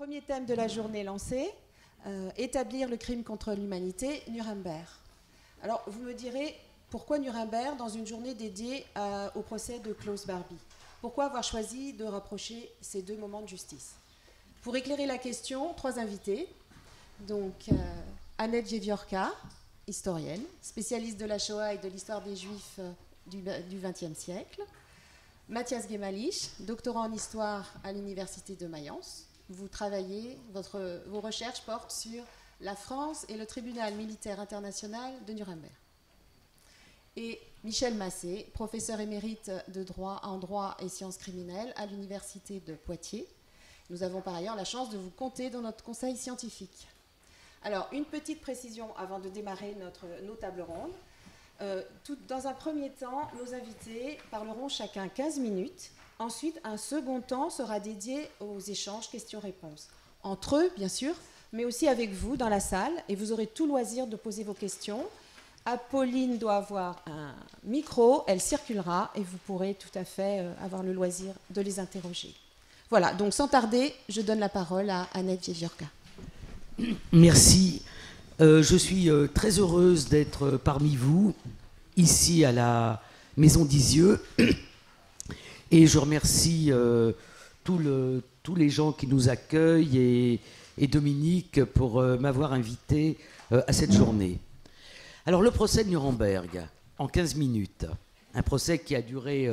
Premier thème de la journée lancé, établir le crime contre l'humanité, Nuremberg. Alors, vous me direz, pourquoi Nuremberg dans une journée dédiée au procès de Klaus Barbie? Pourquoi avoir choisi de rapprocher ces deux moments de justice? Pour éclairer la question, trois invités. Donc, Annette Wieviorka, historienne, spécialiste de la Shoah et de l'histoire des Juifs du XXe siècle. Mathias Gemählich, doctorant en histoire à l'Université de Mayence. Vous travaillez, vos recherches portent sur la France et le Tribunal Militaire International de Nuremberg. Et Michel Massé, professeur émérite de droit en droit et sciences criminelles à l'Université de Poitiers. Nous avons par ailleurs la chance de vous compter dans notre conseil scientifique. Alors, une petite précision avant de démarrer nos tables rondes. Dans un premier temps, nos invités parleront chacun 15 minutes. Ensuite, un second temps sera dédié aux échanges questions-réponses. Entre eux, bien sûr, mais aussi avec vous dans la salle. Et vous aurez tout loisir de poser vos questions. Apolline doit avoir un micro, elle circulera et vous pourrez tout à fait avoir le loisir de les interroger. Voilà, donc sans tarder, je donne la parole à Annette Wieviorka. Merci. Je suis très heureuse d'être parmi vous, ici à la Maison d'Izieu. Et je remercie tous les gens qui nous accueillent et Dominique pour m'avoir invité à cette journée. Alors, le procès de Nuremberg, en 15 minutes. Un procès qui a duré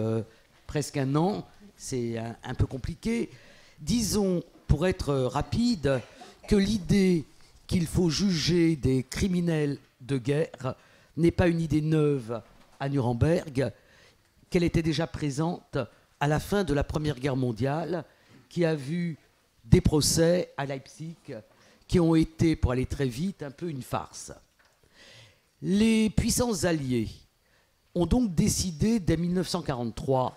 presque un an. C'est un peu compliqué. Disons, pour être rapide, que l'idée qu'il faut juger des criminels de guerre n'est pas une idée neuve à Nuremberg, qu'elle était déjà présente à la fin de la Première Guerre mondiale, qui a vu des procès à Leipzig qui ont été, pour aller très vite, un peu une farce. Les puissances alliées ont donc décidé dès 1943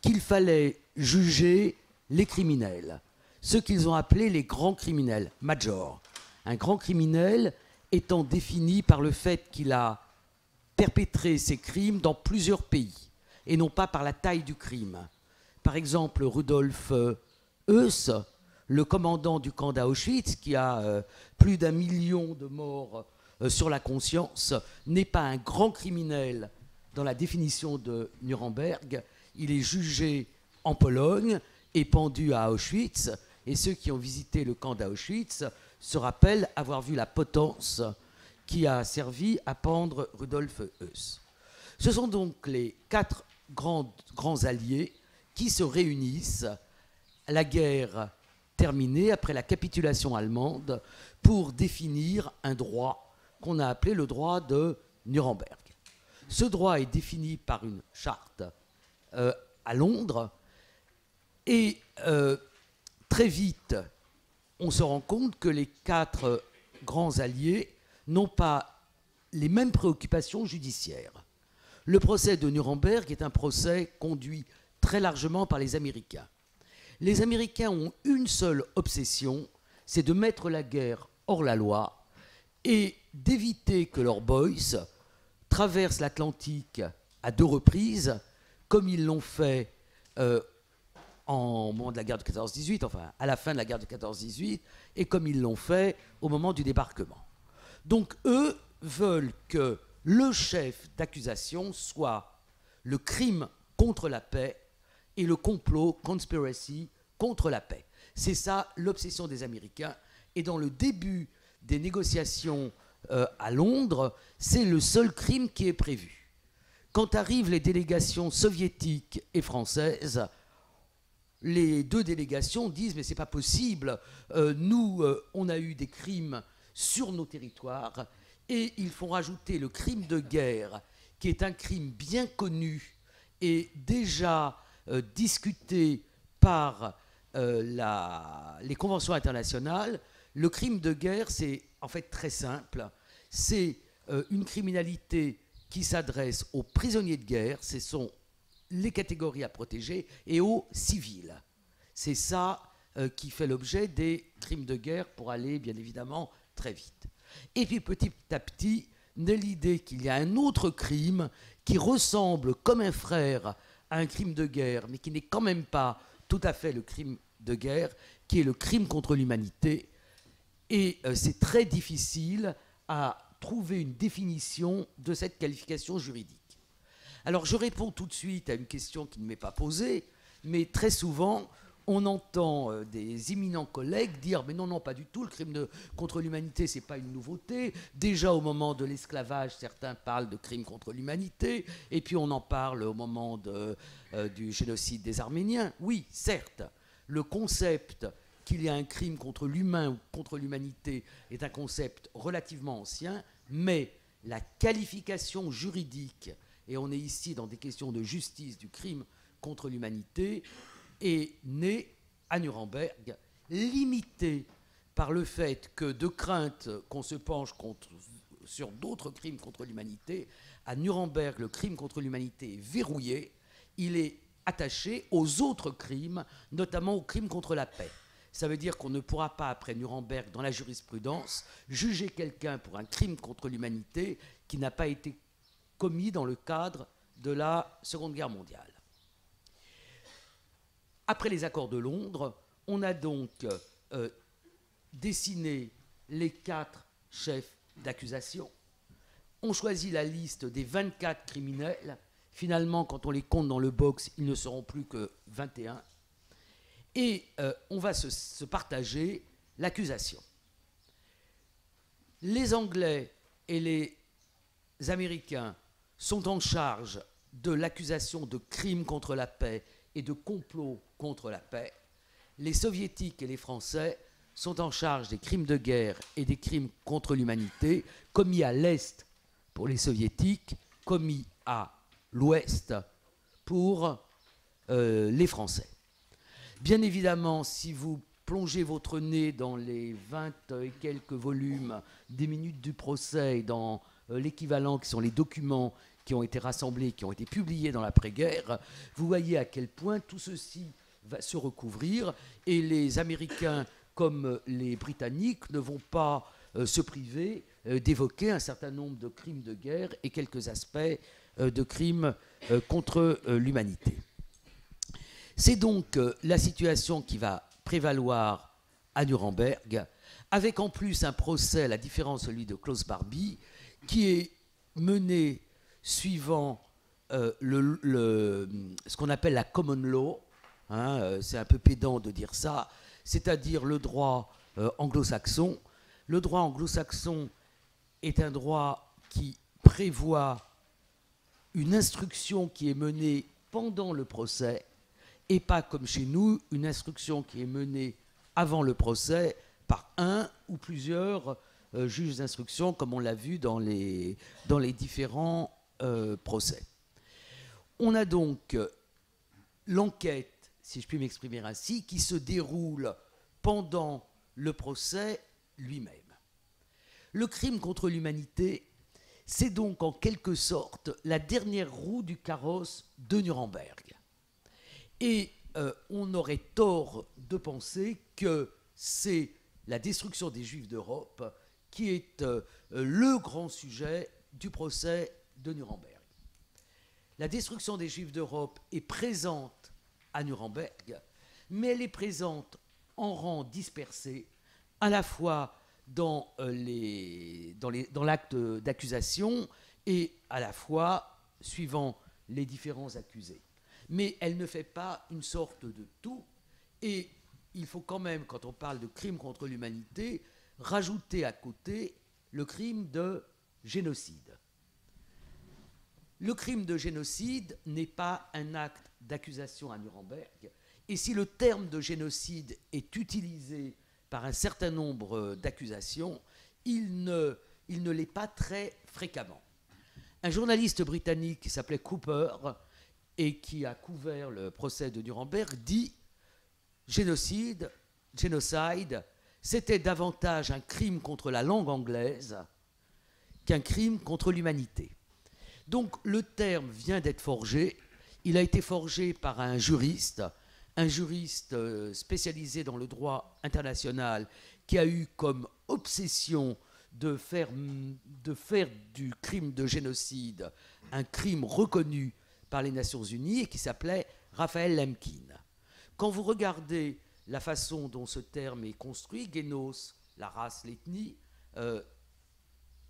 qu'il fallait juger les criminels, ceux qu'ils ont appelés les grands criminels, major. Un grand criminel étant défini par le fait qu'il a perpétré ses crimes dans plusieurs pays et non pas par la taille du crime. Par exemple, Rudolf Höss, le commandant du camp d'Auschwitz, qui a plus d'1 million de morts sur la conscience, n'est pas un grand criminel dans la définition de Nuremberg. Il est jugé en Pologne et pendu à Auschwitz. Et ceux qui ont visité le camp d'Auschwitz se rappellent avoir vu la potence qui a servi à pendre Rudolf Höss. Ce sont donc les quatre grands alliés qui se réunissent à la guerre terminée après la capitulation allemande pour définir un droit qu'on a appelé le droit de Nuremberg. Ce droit est défini par une charte à Londres et très vite, on se rend compte que les quatre grands alliés n'ont pas les mêmes préoccupations judiciaires. Le procès de Nuremberg est un procès conduit très largement par les Américains. Les Américains ont une seule obsession, c'est de mettre la guerre hors la loi et d'éviter que leurs boys traversent l'Atlantique à 2 reprises, comme ils l'ont fait au moment de la guerre de 14-18, enfin à la fin de la guerre de 14-18, et comme ils l'ont fait au moment du débarquement. Donc eux veulent que le chef d'accusation soit le crime contre la paix et le complot, conspiracy, contre la paix. C'est ça l'obsession des Américains, et dans le début des négociations à Londres, c'est le seul crime qui est prévu. Quand arrivent les délégations soviétiques et françaises, les deux délégations disent « mais c'est pas possible, nous on a eu des crimes sur nos territoires » et ils font rajouter le crime de guerre qui est un crime bien connu et déjà discuté par les conventions internationales. Le crime de guerre, c'est en fait très simple. C'est une criminalité qui s'adresse aux prisonniers de guerre, ce sont les catégories à protéger, et aux civils. C'est ça qui fait l'objet des crimes de guerre pour aller, bien évidemment, très vite. Et puis petit à petit, naît l'idée qu'il y a un autre crime qui ressemble comme un frère à un crime de guerre, mais qui n'est quand même pas tout à fait le crime de guerre, qui est le crime contre l'humanité. Et c'est très difficile à trouver une définition de cette qualification juridique. Alors je réponds tout de suite à une question qui ne m'est pas posée, mais très souvent on entend des éminents collègues dire « mais non, non, pas du tout, le crime contre l'humanité, c'est pas une nouveauté. Déjà au moment de l'esclavage, certains parlent de crime contre l'humanité, et puis on en parle au moment du génocide des Arméniens. » Oui, certes, le concept qu'il y a un crime contre l'humain ou contre l'humanité est un concept relativement ancien, mais la qualification juridique, et on est ici dans des questions de justice du crime contre l'humanité, est née à Nuremberg, limitée par le fait que, de crainte qu'on se penche sur d'autres crimes contre l'humanité, à Nuremberg, le crime contre l'humanité est verrouillé, il est attaché aux autres crimes, notamment au crime contre la paix. Ça veut dire qu'on ne pourra pas, après Nuremberg, dans la jurisprudence, juger quelqu'un pour un crime contre l'humanité qui n'a pas été commis dans le cadre de la Seconde Guerre mondiale. Après les accords de Londres, on a donc dessiné les 4 chefs d'accusation. On choisit la liste des 24 criminels. Finalement, quand on les compte dans le box, ils ne seront plus que 21. Et on va se partager l'accusation. Les Anglais et les Américains sont en charge de l'accusation de crime contre la paix et de complot contre la paix. Les Soviétiques et les Français sont en charge des crimes de guerre et des crimes contre l'humanité, commis à l'Est pour les Soviétiques, commis à l'Ouest pour les Français. Bien évidemment, si vous plongez votre nez dans les 20 et quelques volumes des minutes du procès, dans l'équivalent qui sont les documents qui ont été rassemblés, qui ont été publiés dans l'après-guerre, vous voyez à quel point tout ceci va se recouvrir. Et les Américains comme les Britanniques ne vont pas se priver d'évoquer un certain nombre de crimes de guerre et quelques aspects de crimes contre l'humanité. C'est donc la situation qui va prévaloir à Nuremberg, avec en plus un procès, à la différence de celui de Klaus Barbie, qui est mené suivant ce qu'on appelle la common law. Hein, c'est un peu pédant de dire ça, c'est-à-dire le droit anglo-saxon. Le droit anglo-saxon est un droit qui prévoit une instruction qui est menée pendant le procès, et pas comme chez nous, une instruction qui est menée avant le procès par un ou plusieurs juges d'instruction, comme on l'a vu dans les différents procès. On a donc l'enquête, si je puis m'exprimer ainsi, qui se déroule pendant le procès lui-même. Le crime contre l'humanité, c'est donc en quelque sorte la dernière roue du carrosse de Nuremberg. Et on aurait tort de penser que c'est la destruction des Juifs d'Europe qui est le grand sujet du procès de Nuremberg. La destruction des Juifs d'Europe est présente à Nuremberg, mais elle est présente en rang dispersé, à la fois dans l'acte d'accusation et à la fois suivant les différents accusés. Mais elle ne fait pas une sorte de tout, et il faut quand même, quand on parle de crime contre l'humanité, rajouter à côté le crime de génocide. Le crime de génocide n'est pas un acte d'accusation à Nuremberg, et si le terme de génocide est utilisé par un certain nombre d'accusations, il ne l'est pas très fréquemment. Un journaliste britannique qui s'appelait Cooper, et qui a couvert le procès de Nuremberg, dit « Génocide, génocide, c'était davantage un crime contre la langue anglaise qu'un crime contre l'humanité. » Donc le terme vient d'être forgé, il a été forgé par un juriste spécialisé dans le droit international qui a eu comme obsession de faire du crime de génocide un crime reconnu par les Nations Unies et qui s'appelait Raphaël Lemkin. Quand vous regardez la façon dont ce terme est construit, génos, la race, l'ethnie,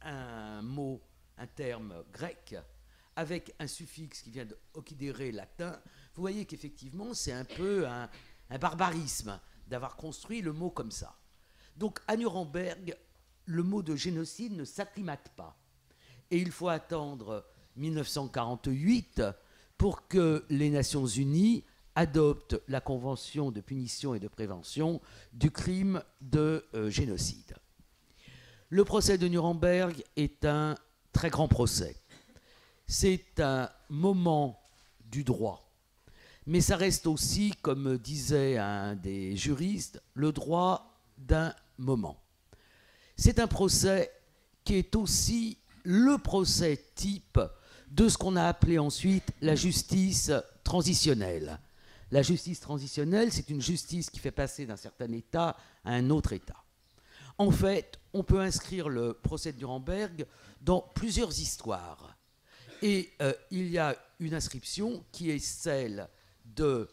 un mot, un terme grec, avec un suffixe qui vient de ocidere, latin, vous voyez qu'effectivement c'est un peu un barbarisme d'avoir construit le mot comme ça. Donc à Nuremberg, le mot de génocide ne s'acclimate pas. Et il faut attendre 1948 pour que les Nations Unies adoptent la Convention de punition et de prévention du crime de génocide. Le procès de Nuremberg est un très grand procès. C'est un moment du droit. Mais ça reste aussi, comme disait un des juristes, le droit d'un moment. C'est un procès qui est aussi le procès type de ce qu'on a appelé ensuite la justice transitionnelle. La justice transitionnelle, c'est une justice qui fait passer d'un certain État à un autre État. En fait, on peut inscrire le procès de Nuremberg dans plusieurs histoires. Et il y a une inscription qui est celle de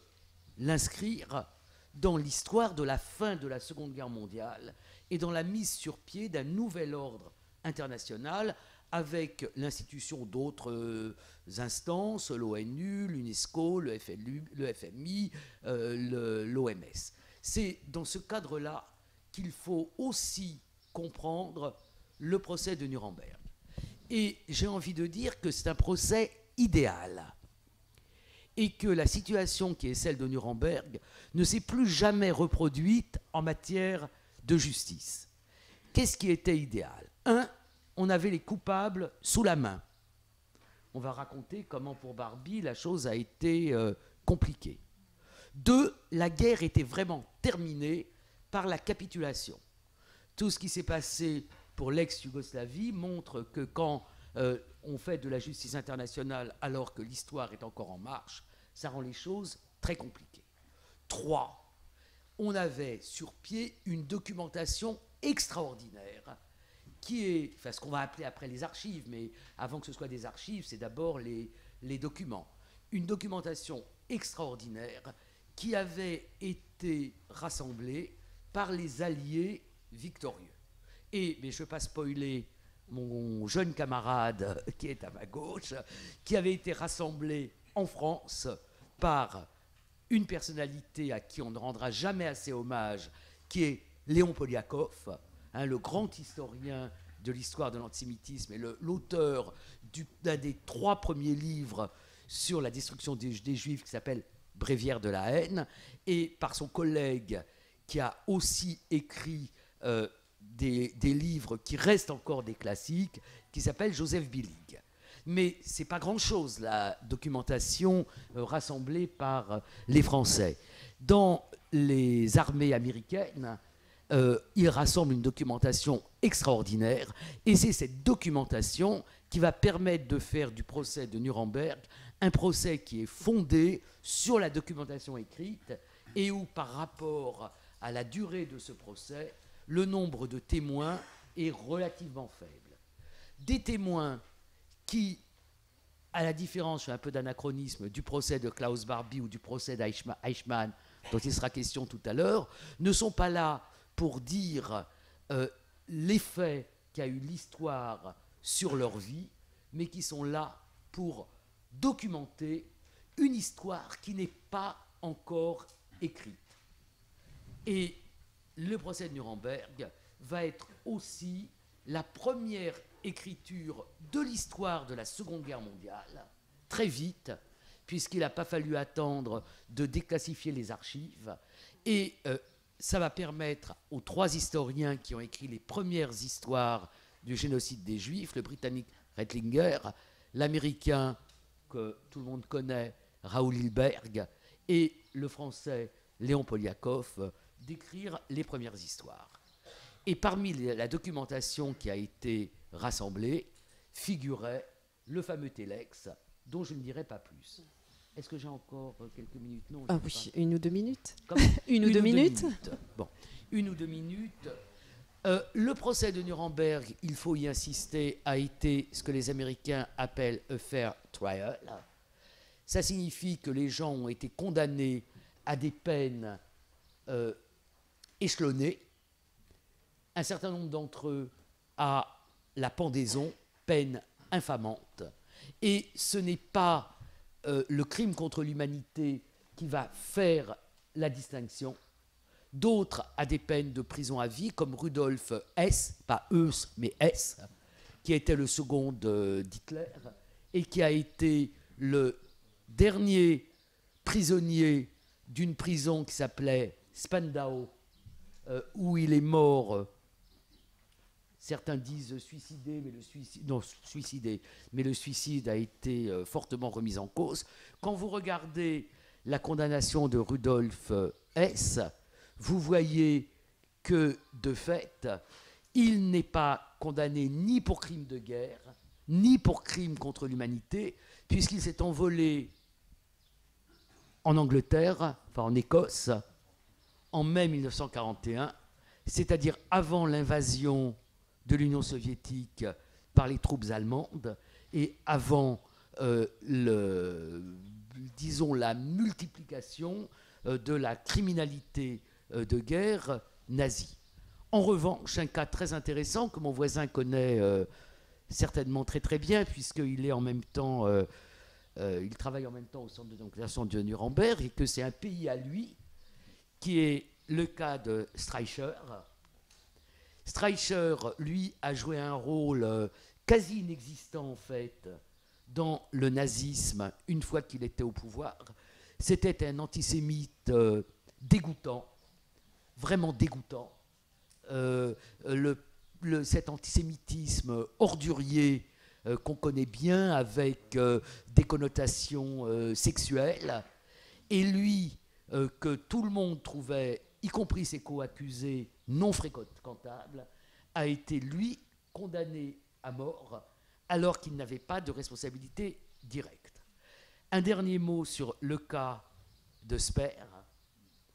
l'inscrire dans l'histoire de la fin de la Seconde Guerre mondiale et dans la mise sur pied d'un nouvel ordre international avec l'institution d'autres instances, l'ONU, l'UNESCO, le FMI, l'OMS. C'est dans ce cadre-là qu'il faut aussi comprendre le procès de Nuremberg. Et j'ai envie de dire que c'est un procès idéal et que la situation qui est celle de Nuremberg ne s'est plus jamais reproduite en matière de justice. Qu'est-ce qui était idéal? Un, on avait les coupables sous la main. On va raconter comment pour Barbie la chose a été compliquée. Deux, la guerre était vraiment terminée par la capitulation. Tout ce qui s'est passé pour l'ex-Yougoslavie montre que quand on fait de la justice internationale alors que l'histoire est encore en marche, ça rend les choses très compliquées. Trois, on avait sur pied une documentation extraordinaire qui est, enfin, ce qu'on va appeler après les archives, mais avant que ce soit des archives, c'est d'abord les documents. Une documentation extraordinaire qui avait été rassemblée par les alliés victorieux. Et, mais je ne veux pas spoiler mon jeune camarade qui est à ma gauche, qui avait été rassemblé en France par une personnalité à qui on ne rendra jamais assez hommage, qui est Léon Poliakov, hein, le grand historien de l'histoire de l'antisémitisme et l'auteur d'un des trois premiers livres sur la destruction des Juifs qui s'appelle « Bréviaire de la haine », et par son collègue qui a aussi écrit des livres qui restent encore des classiques, qui s'appelle Joseph Billig. Mais ce n'est pas grand-chose la documentation rassemblée par les Français. Dans les armées américaines, il rassemble une documentation extraordinaire et c'est cette documentation qui va permettre de faire du procès de Nuremberg un procès qui est fondé sur la documentation écrite et où par rapport à la durée de ce procès, le nombre de témoins est relativement faible. Des témoins qui, à la différence, un peu d'anachronisme, du procès de Klaus Barbie ou du procès d'Eichmann, dont il sera question tout à l'heure, ne sont pas là pour dire l'effet qu'a eu l'histoire sur leur vie, mais qui sont là pour documenter une histoire qui n'est pas encore écrite. Et le procès de Nuremberg va être aussi la première écriture de l'histoire de la Seconde Guerre mondiale, très vite, puisqu'il n'a pas fallu attendre de déclassifier les archives, et ça va permettre aux trois historiens qui ont écrit les premières histoires du génocide des Juifs, le Britannique Reitlinger, l'Américain que tout le monde connaît, Raul Hilberg, et le Français Léon Poliakov, d'écrire les premières histoires. Et parmi la documentation qui a été rassemblée, figurait le fameux Telex, dont je ne dirai pas plus. Est-ce que j'ai encore quelques minutes? Non. Ah oui, une ou deux minutes. Une ou deux minutes. Bon, une ou deux minutes. Le procès de Nuremberg, il faut y insister, a été ce que les Américains appellent a fair trial. Ça signifie que les gens ont été condamnés à des peines échelonnés. Un certain nombre d'entre eux à la pendaison, peine infamante. Et ce n'est pas le crime contre l'humanité qui va faire la distinction. D'autres à des peines de prison à vie, comme Rudolf Hess, pas Hess, mais Hess, qui était le second d'Hitler, et qui a été le dernier prisonnier d'une prison qui s'appelait Spandau, où il est mort, certains disent suicidé, mais le suicide a été fortement remis en cause. Quand vous regardez la condamnation de Rudolf Hess, vous voyez que, de fait, il n'est pas condamné ni pour crime de guerre, ni pour crime contre l'humanité, puisqu'il s'est envolé en Angleterre, enfin en Écosse, en mai 1941, c'est-à-dire avant l'invasion de l'Union soviétique par les troupes allemandes et avant, disons, la multiplication de la criminalité de guerre nazie. En revanche, un cas très intéressant que mon voisin connaît certainement très très bien, puisqu'il est en même temps, il travaille en même temps au centre de dénonciation de Nuremberg, et que c'est un pays à lui, qui est le cas de Streicher. Streicher, lui, a joué un rôle quasi inexistant en fait dans le nazisme une fois qu'il était au pouvoir. C'était un antisémite dégoûtant, vraiment dégoûtant. Cet antisémitisme ordurier qu'on connaît bien, avec des connotations sexuelles. Et lui, que tout le monde trouvait, y compris ses co-accusés, non fréquentables, a été, lui, condamné à mort, alors qu'il n'avait pas de responsabilité directe. Un dernier mot sur le cas de Speer,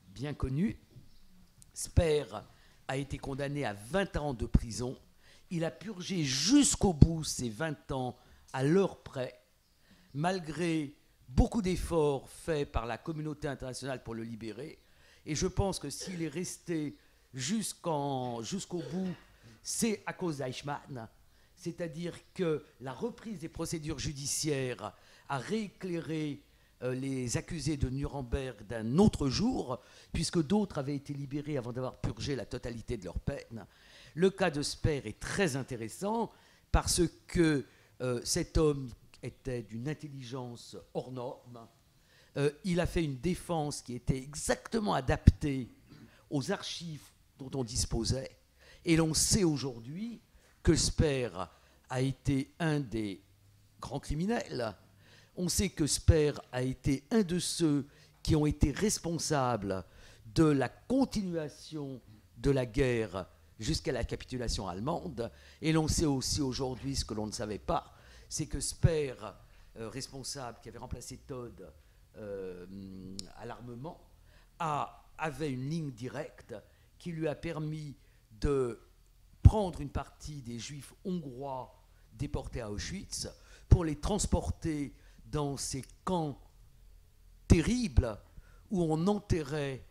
bien connu. Speer a été condamné à 20 ans de prison. Il a purgé jusqu'au bout ses 20 ans à l'heure près, malgré beaucoup d'efforts faits par la communauté internationale pour le libérer. Et je pense que s'il est resté jusqu'au bout, c'est à cause d'Eichmann. C'est-à-dire que la reprise des procédures judiciaires a rééclairé les accusés de Nuremberg d'un autre jour, puisque d'autres avaient été libérés avant d'avoir purgé la totalité de leur peine. Le cas de Speer est très intéressant parce que cet homme était d'une intelligence hors norme. Il a fait une défense qui était exactement adaptée aux archives dont on disposait. Et l'on sait aujourd'hui que Speer a été un des grands criminels. On sait que Speer a été un de ceux qui ont été responsables de la continuation de la guerre jusqu'à la capitulation allemande. Et l'on sait aussi aujourd'hui ce que l'on ne savait pas, c'est que Speer, responsable, qui avait remplacé Todd à l'armement, avait une ligne directe qui lui a permis de prendre une partie des juifs hongrois déportés à Auschwitz pour les transporter dans ces camps terribles où on enterrait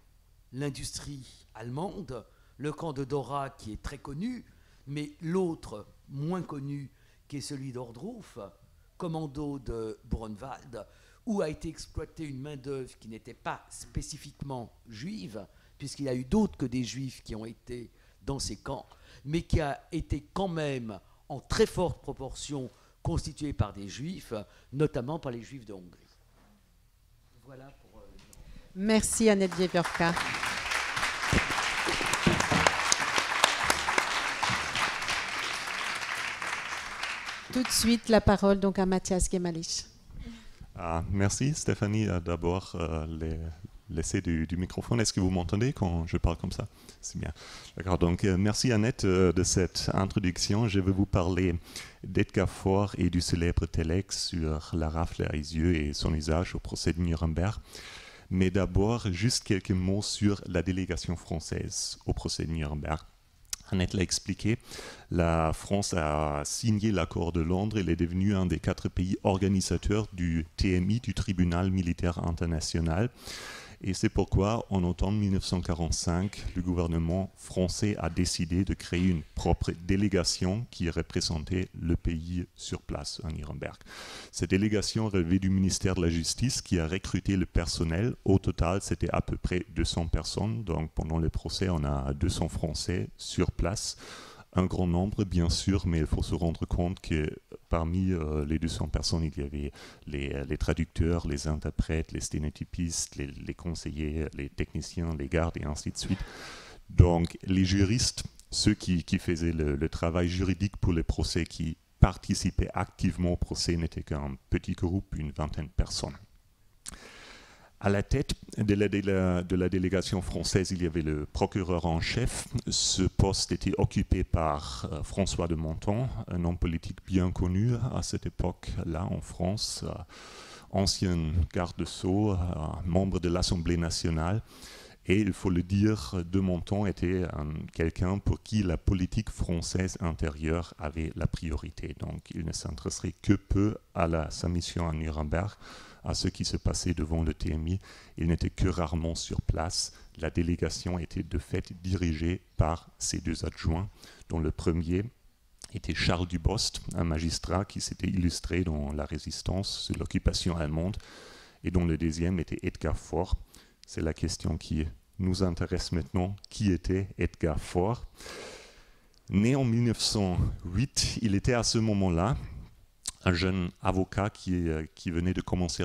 l'industrie allemande, le camp de Dora qui est très connu, mais l'autre moins connu qui est celui d'Ordruf, commando de Buchenwald, où a été exploitée une main-d'œuvre qui n'était pas spécifiquement juive, puisqu'il y a eu d'autres que des juifs qui ont été dans ces camps, mais qui a été quand même en très forte proportion constitués par des juifs, notamment par les juifs de Hongrie. Voilà pour... Merci Annette Wieviorka. Tout de suite, la parole donc à Mathias Gemählich. Merci Stéphanie. D'abord, l'essai du microphone. Est-ce que vous m'entendez quand je parle comme ça? C'est bien. D'accord. Donc, merci Annette de cette introduction. Je vais vous parler d'Edgar Faure et du célèbre Telex sur la rafle à Izieu et son usage au procès de Nuremberg. Mais d'abord, juste quelques mots sur la délégation française au procès de Nuremberg. Annette l'a expliqué, la France a signé l'accord de Londres. Elle est devenue un des 4 pays organisateurs du TMI, du Tribunal Militaire International. Et c'est pourquoi, en automne 1945, le gouvernement français a décidé de créer une propre délégation qui représentait le pays sur place à Nuremberg. Cette délégation relevait du ministère de la Justice qui a recruté le personnel. Au total, c'était à peu près 200 personnes. Donc pendant le procès, on a 200 Français sur place. Un grand nombre, bien sûr, mais il faut se rendre compte que parmi les 200 personnes, il y avait les traducteurs, les interprètes, les sténotypistes, les conseillers, les techniciens, les gardes et ainsi de suite. Donc les juristes, ceux qui faisaient le travail juridique pour les procès, qui participaient activement au procès, n'étaient qu'un petit groupe, une vingtaine de personnes. À la tête de la délégation française, il y avait le procureur en chef. Ce poste était occupé par François de Menthon, un homme politique bien connu à cette époque-là en France, ancien garde des Sceaux, membre de l'Assemblée nationale. Et il faut le dire, de Menthon était quelqu'un pour qui la politique française intérieure avait la priorité. Donc il ne s'intéresserait que peu à sa mission à Nuremberg, à ce qui se passait devant le TMI. Il n'était que rarement sur place. La délégation était de fait dirigée par ses deux adjoints, dont le premier était Charles Dubost, un magistrat qui s'était illustré dans la résistance sur l'occupation allemande, et dont le deuxième était Edgar Faure. C'est la question qui nous intéresse maintenant. Qui était Edgar Faure? Né en 1908, il était à ce moment-là un jeune avocat qui venait de commencer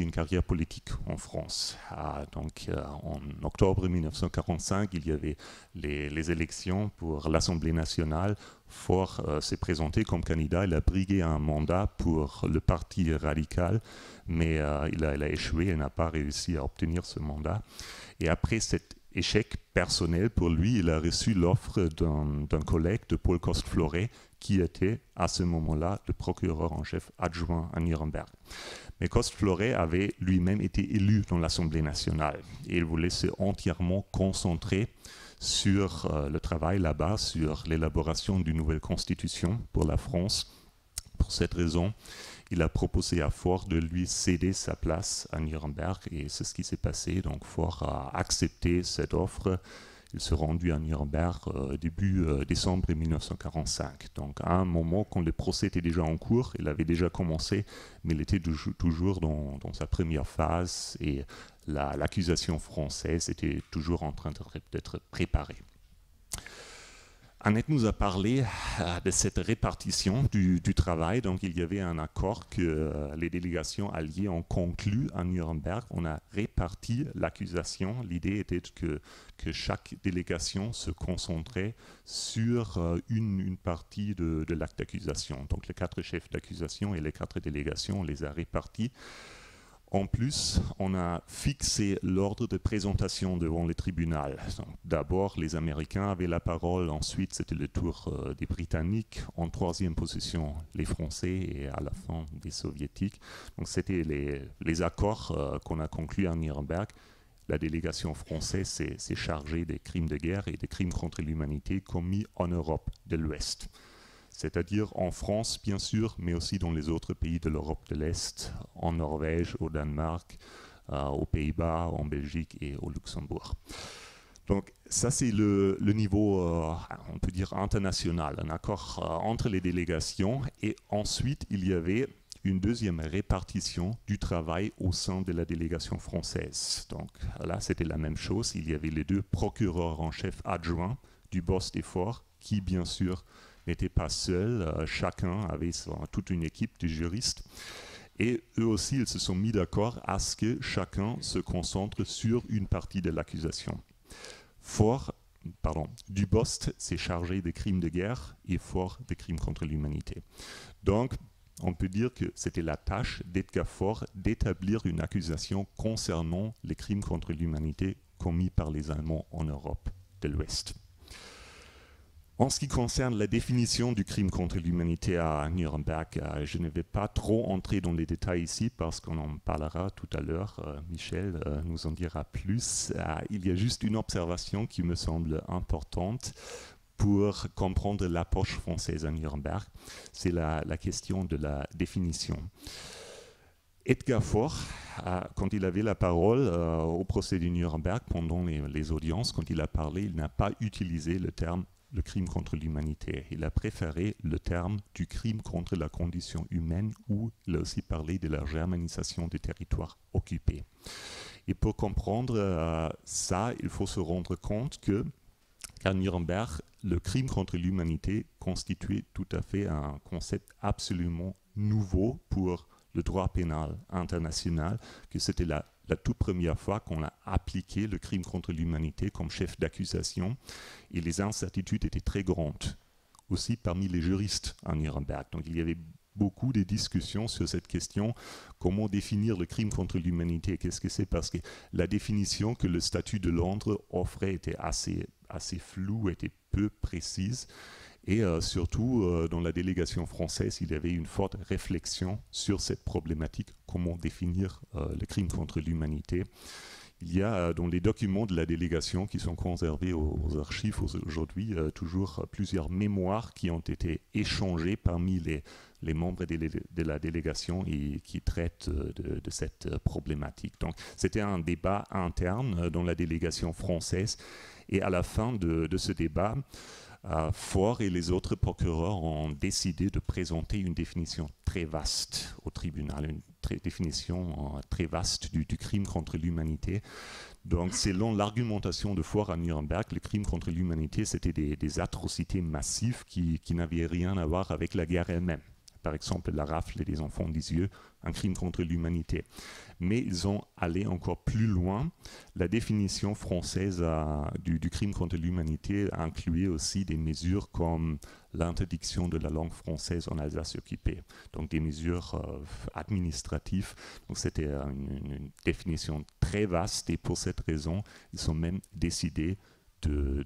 une carrière politique en France. En octobre 1945, il y avait les élections pour l'Assemblée nationale. Faure s'est présenté comme candidat. Il a brigué un mandat pour le parti radical, mais il a échoué. Il n'a pas réussi à obtenir ce mandat. Et après cet échec personnel pour lui, il a reçu l'offre d'un collègue de Paul Coste-Floret, qui était à ce moment-là le procureur en chef adjoint à Nuremberg. Mais Coste-Floret avait lui-même été élu dans l'Assemblée nationale et il voulait se entièrement concentrer sur le travail là-bas, sur l'élaboration d'une nouvelle constitution pour la France. Pour cette raison, il a proposé à Faure de lui céder sa place à Nuremberg et c'est ce qui s'est passé. Donc Faure a accepté cette offre. Il se rendit à Nuremberg début décembre 1945. Donc à un moment, quand le procès était déjà en cours, il avait déjà commencé, mais il était toujours dans sa première phase et l'accusation française était toujours en train d'être préparée. Annette nous a parlé de cette répartition du travail. Donc il y avait un accord que les délégations alliées ont conclu à Nuremberg. On a réparti l'accusation. L'idée était que chaque délégation se concentrait sur une partie de l'acte d'accusation. Donc les quatre chefs d'accusation et les quatre délégations, on les a répartis. En plus, on a fixé l'ordre de présentation devant le tribunal. D'abord, les Américains avaient la parole, ensuite c'était le tour des Britanniques, en troisième position les Français et à la fin les Soviétiques. Donc c'était les accords qu'on a conclus à Nuremberg. La délégation française s'est chargée des crimes de guerre et des crimes contre l'humanité commis en Europe de l'Ouest. C'est-à-dire en France, bien sûr, mais aussi dans les autres pays de l'Europe de l'Est, en Norvège, au Danemark, aux Pays-Bas, en Belgique et au Luxembourg. Donc ça, c'est le niveau, on peut dire, international, un accord entre les délégations. Et ensuite, il y avait une deuxième répartition du travail au sein de la délégation française. Donc là, c'était la même chose. Il y avait les deux procureurs en chef adjoints, Dubost et Faure, qui, bien sûr, n'étaient pas seuls, chacun avait toute une équipe de juristes. Et eux aussi, ils se sont mis d'accord à ce que chacun se concentre sur une partie de l'accusation. Dubost s'est chargé des crimes de guerre et Faure des crimes contre l'humanité. Donc, on peut dire que c'était la tâche d'Edgar Faure d'établir une accusation concernant les crimes contre l'humanité commis par les Allemands en Europe de l'Ouest. En ce qui concerne la définition du crime contre l'humanité à Nuremberg, je ne vais pas trop entrer dans les détails ici parce qu'on en parlera tout à l'heure. Michel nous en dira plus. Il y a juste une observation qui me semble importante pour comprendre l'approche française à Nuremberg. C'est la question de la définition. Edgar Faure, quand il avait la parole au procès de Nuremberg pendant les audiences, quand il a parlé, il n'a pas utilisé le terme le crime contre l'humanité. Il a préféré le terme du crime contre la condition humaine, où il a aussi parlé de la germanisation des territoires occupés. Et pour comprendre ça, il faut se rendre compte que, à Nuremberg, le crime contre l'humanité constituait tout à fait un concept absolument nouveau pour le droit pénal international, que c'était la toute première fois qu'on a appliqué le crime contre l'humanité comme chef d'accusation, et les incertitudes étaient très grandes, aussi parmi les juristes à Nuremberg. Donc il y avait beaucoup de discussions sur cette question, comment définir le crime contre l'humanité, qu'est-ce que c'est, parce que la définition que le statut de Londres offrait était assez floue, était peu précise. Et surtout, dans la délégation française, il y avait une forte réflexion sur cette problématique, comment définir le crime contre l'humanité. Il y a dans les documents de la délégation qui sont conservés aux archives aujourd'hui, toujours plusieurs mémoires qui ont été échangées parmi les membres de la délégation et qui traitent de cette problématique. Donc c'était un débat interne dans la délégation française, et à la fin de ce débat, Faure et les autres procureurs ont décidé de présenter une définition très vaste au tribunal, définition très vaste du crime contre l'humanité. Donc, selon l'argumentation de Faure à Nuremberg, le crime contre l'humanité, c'était des atrocités massives qui n'avaient rien à voir avec la guerre elle-même. Par exemple, la rafle des enfants d'Izieu, un crime contre l'humanité. Mais ils ont allé encore plus loin. La définition française du crime contre l'humanité incluait aussi des mesures comme l'interdiction de la langue française en Alsace occupée, donc des mesures administratives. Donc c'était une définition très vaste, et pour cette raison, ils ont même décidé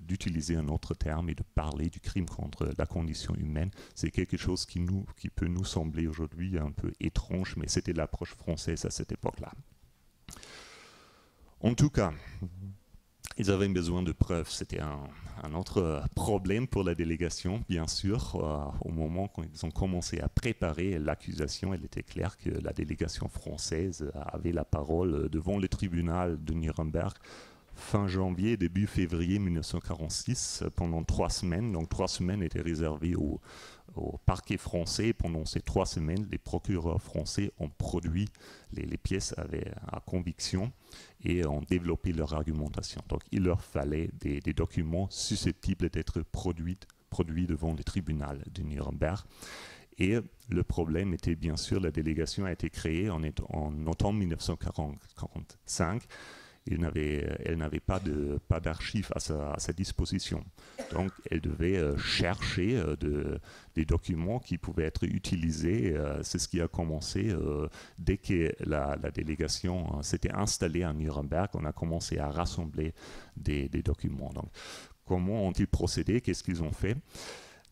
d'utiliser un autre terme et de parler du crime contre la condition humaine. C'est quelque chose qui peut nous sembler aujourd'hui un peu étrange, mais c'était l'approche française à cette époque-là. En tout cas, ils avaient besoin de preuves. C'était un autre problème pour la délégation, bien sûr. Au moment où ils ont commencé à préparer l'accusation, il était clair que la délégation française avait la parole devant le tribunal de Nuremberg fin janvier, début février 1946, pendant 3 semaines. Donc 3 semaines étaient réservées au parquet français. Pendant ces 3 semaines, les procureurs français ont produit les pièces à conviction et ont développé leur argumentation. Donc il leur fallait des documents susceptibles d'être produits devant le tribunal de Nuremberg. Et le problème était bien sûr, la délégation a été créée en automne 1945. Elle n'avait pas d'archives à sa disposition. Donc, elle devait chercher des documents qui pouvaient être utilisés. C'est ce qui a commencé dès que la délégation s'était installée à Nuremberg. On a commencé à rassembler des documents. Donc, comment ont-ils procédé? Qu'est-ce qu'ils ont fait?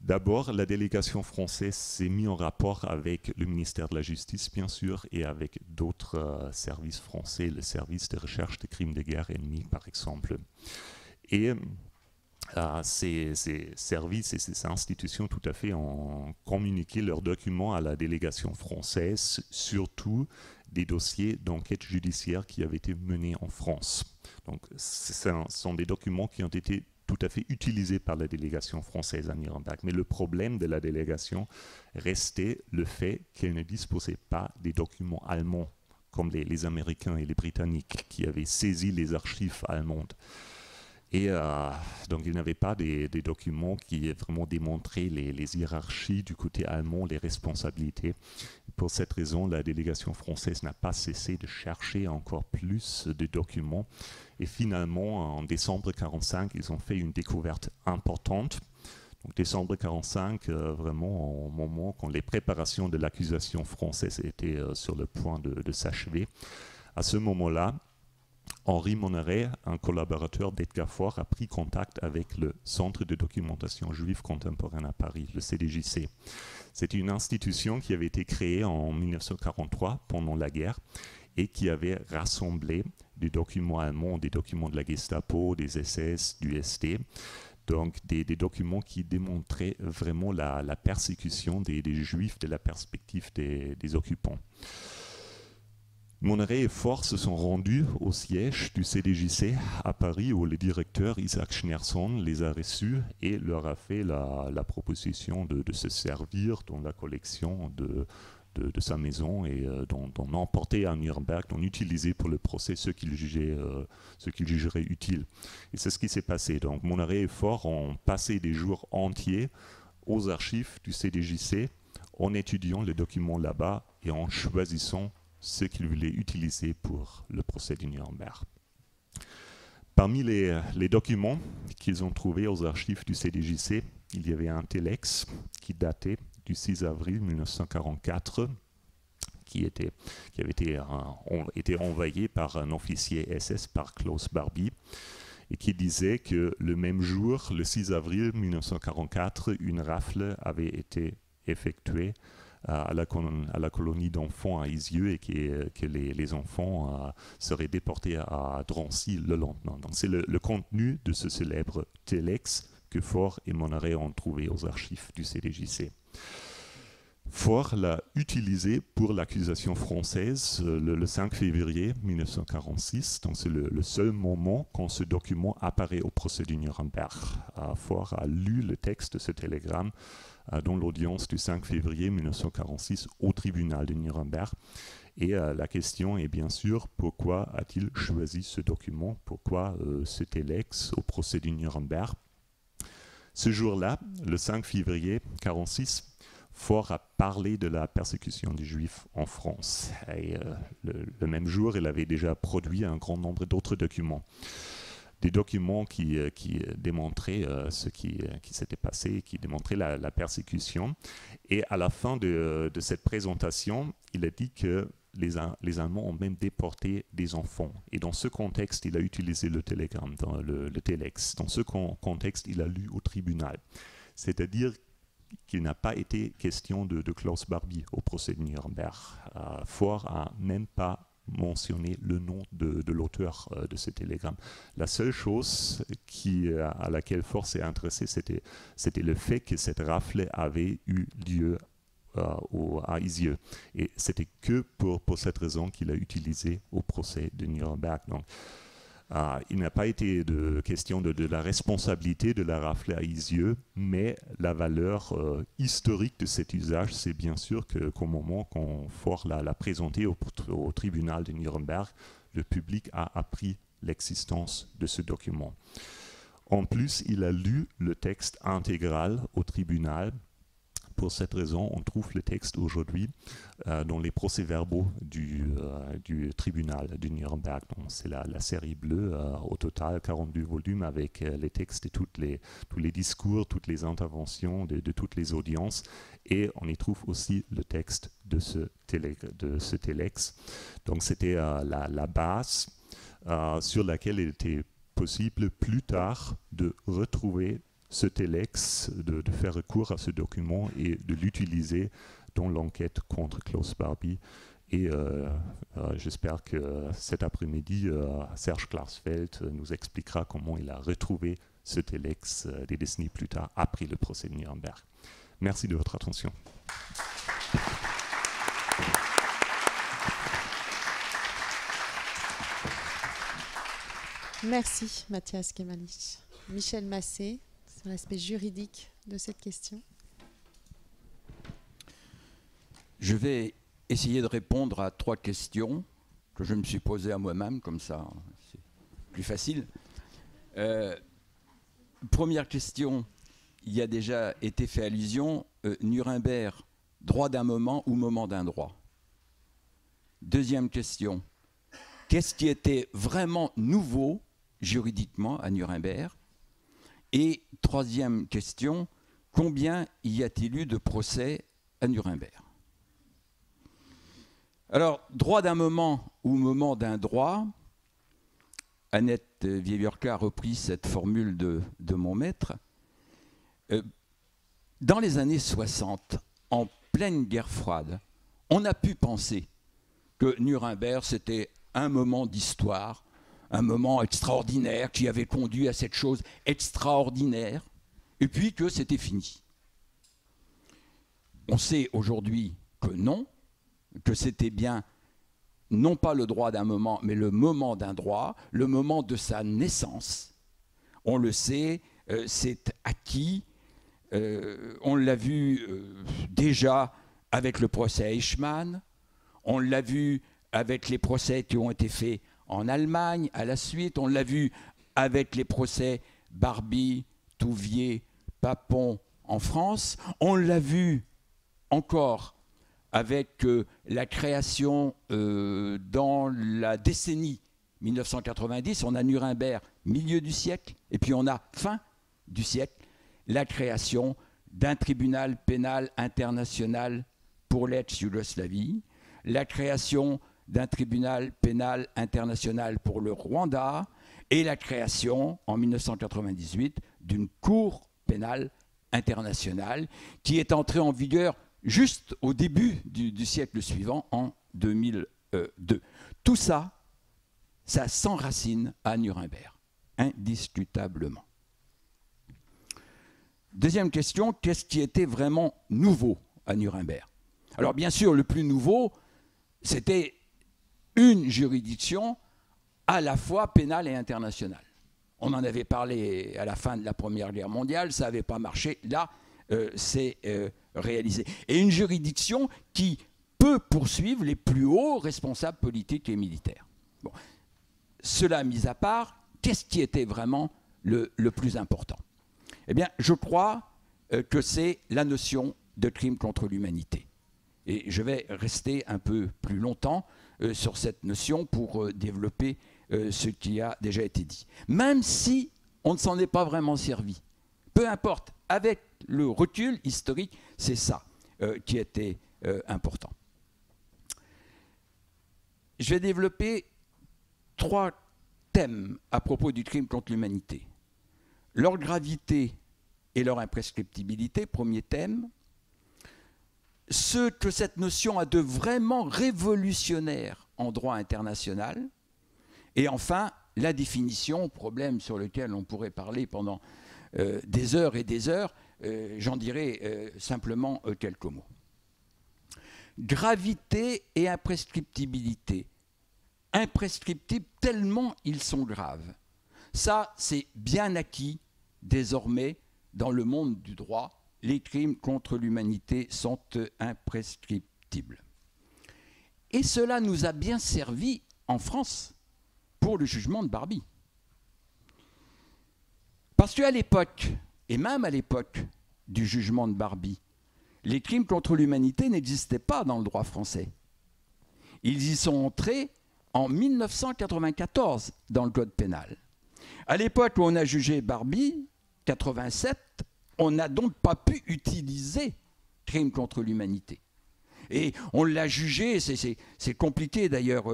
D'abord, la délégation française s'est mise en rapport avec le ministère de la Justice, bien sûr, et avec d'autres services français, le service de recherche des crimes de guerre ennemis, par exemple. Et ces services et ces institutions, tout à fait, ont communiqué leurs documents à la délégation française, surtout des dossiers d'enquête judiciaire qui avaient été menés en France. Donc, ce sont des documents qui ont été tout à fait utilisé par la délégation française à Nuremberg. Mais le problème de la délégation restait le fait qu'elle ne disposait pas des documents allemands, comme les Américains et les Britanniques, qui avaient saisi les archives allemandes. Et donc, ils n'avaient pas des documents qui vraiment démontraient les hiérarchies du côté allemand, les responsabilités. Pour cette raison, la délégation française n'a pas cessé de chercher encore plus de documents. Et finalement, en décembre 1945, ils ont fait une découverte importante. Donc, décembre 1945, vraiment au moment quand les préparations de l'accusation française étaient sur le point de s'achever. À ce moment-là, Henri Monneret, un collaborateur d'Edgar Faure, a pris contact avec le Centre de documentation juive contemporaine à Paris, le CDJC. C'est une institution qui avait été créée en 1943 pendant la guerre et qui avait rassemblé des documents allemands, des documents de la Gestapo, des SS, du SD. Donc des documents qui démontraient vraiment la persécution des Juifs de la perspective des occupants. Monneret et Faure se sont rendus au siège du CDJC à Paris où le directeur Isaac Schneerson les a reçus et leur a fait la proposition de se servir dans la collection de sa maison et d'en emporter à Nuremberg, d'en utiliser pour le procès ce qu'il jugerait utile. Et c'est ce qui s'est passé. Donc Monneret et Faure ont passé des jours entiers aux archives du CDJC en étudiant les documents là-bas et en choisissant ce qu'ils voulaient utiliser pour le procès de Nuremberg. Parmi les documents qu'ils ont trouvés aux archives du CDJC, il y avait un telex qui datait du 6 avril 1944, qui avait été envoyé par un officier SS, par Klaus Barbie, et qui disait que le même jour, le 6 avril 1944, une rafle avait été effectuée à la colonie d'enfants à Izieu et que les enfants seraient déportés à Drancy le lendemain. Donc c'est le contenu de ce célèbre telex que Faure et Monneret ont trouvé aux archives du CDJC. Faure l'a utilisé pour l'accusation française le 5 février 1946. Donc c'est le seul moment quand ce document apparaît au procès de Nuremberg. Faure a lu le texte de ce télégramme dans l'audience du 5 février 1946 au tribunal de Nuremberg. Et la question est bien sûr, pourquoi a-t-il choisi ce document? Pourquoi ce telex au procès de Nuremberg? Ce jour-là, le 5 février 1946, Faure a parlé de la persécution des Juifs en France. Et, le même jour, il avait déjà produit un grand nombre d'autres documents. Des documents qui démontraient ce qui s'était passé, qui démontraient la persécution. Et à la fin de cette présentation, il a dit que les Allemands ont même déporté des enfants. Et dans ce contexte, il a utilisé le télégramme, le telex. Dans ce contexte, il a lu au tribunal. C'est-à-dire qu'il n'a pas été question de Klaus Barbie au procès de Nuremberg. Faure n'a même pas mentionné le nom de l'auteur de ce télégramme. La seule chose à laquelle Faure s'est intéressé, c'était le fait que cette rafle avait eu lieu à Izieu. Et c'était que pour cette raison qu'il a utilisé au procès de Nuremberg. Donc, il n'a pas été question de la responsabilité de la rafle à Izieu, mais la valeur historique de cet usage, c'est bien sûr qu'au moment qu'on Faure l'a présenté au tribunal de Nuremberg, le public a appris l'existence de ce document. En plus, il a lu le texte intégral au tribunal. Pour cette raison, on trouve le texte aujourd'hui dans les procès-verbaux du tribunal de Nuremberg. C'est la série bleue, au total 42 volumes avec les textes de tous les discours, toutes les interventions de toutes les audiences. Et on y trouve aussi le texte de ce telex. Donc c'était la base sur laquelle il était possible plus tard de retrouver ce telex, de faire recours à ce document et de l'utiliser dans l'enquête contre Klaus Barbie. Et j'espère que cet après-midi, Serge Klarsfeld nous expliquera comment il a retrouvé ce telex des décennies plus tard, après le procès de Nuremberg. Merci de votre attention. Merci Mathias Gemählich. Michel Massé, sur l'aspect juridique de cette question. Je vais essayer de répondre à trois questions que je me suis posées à moi-même, comme ça c'est plus facile. Première question, il y a déjà été fait allusion, Nuremberg, droit d'un moment ou moment d'un droit? Deuxième question, qu'est-ce qui était vraiment nouveau juridiquement à Nuremberg? Et troisième question, combien y a-t-il eu de procès à Nuremberg? Alors, droit d'un moment ou moment d'un droit, Annette Wieviorka a repris cette formule de mon maître. Dans les années 60, en pleine guerre froide, on a pu penser que Nuremberg, c'était un moment d'histoire, un moment extraordinaire qui avait conduit à cette chose extraordinaire, et puis que c'était fini. On sait aujourd'hui que non, que c'était bien non pas le droit d'un moment, mais le moment d'un droit, le moment de sa naissance. On le sait, c'est acquis. On l'a vu déjà avec le procès Eichmann. On l'a vu avec les procès qui ont été faits en Allemagne à la suite. On l'a vu avec les procès Barbie, Touvier, Papon en France. On l'a vu encore avec la création dans la décennie 1990. On a Nuremberg, milieu du siècle, et puis on a fin du siècle, la création d'un tribunal pénal international pour l'ex-Yougoslavie, la création d'un tribunal pénal international pour le Rwanda et la création, en 1998, d'une cour pénale internationale qui est entrée en vigueur juste au début du siècle suivant, en 2002. Tout ça, ça s'enracine à Nuremberg, indiscutablement. Deuxième question, qu'est-ce qui était vraiment nouveau à Nuremberg? Alors bien sûr, le plus nouveau, c'était une juridiction à la fois pénale et internationale. On en avait parlé à la fin de la Première Guerre mondiale, ça n'avait pas marché. Là, c'est réalisé. Et une juridiction qui peut poursuivre les plus hauts responsables politiques et militaires. Bon. Cela mis à part, qu'est-ce qui était vraiment le plus important? Eh bien, je crois que c'est la notion de crime contre l'humanité. Et je vais rester un peu plus longtemps sur cette notion pour développer ce qui a déjà été dit. Même si on ne s'en est pas vraiment servi, peu importe, avec le recul historique, c'est ça qui était important. Je vais développer trois thèmes à propos du crime contre l'humanité. Leur gravité et leur imprescriptibilité, premier thème. Ce que cette notion a de vraiment révolutionnaire en droit international. Et enfin, la définition, problème sur lequel on pourrait parler pendant des heures et des heures, j'en dirai simplement quelques mots. Gravité et imprescriptibilité. Imprescriptibles tellement ils sont graves. Ça, c'est bien acquis désormais dans le monde du droit. Les crimes contre l'humanité sont imprescriptibles. Et cela nous a bien servi en France pour le jugement de Barbie. Parce qu'à l'époque, et même à l'époque du jugement de Barbie, les crimes contre l'humanité n'existaient pas dans le droit français. Ils y sont entrés en 1994 dans le code pénal. À l'époque où on a jugé Barbie, 87, on n'a donc pas pu utiliser crime contre l'humanité. Et on l'a jugé, c'est compliqué d'ailleurs,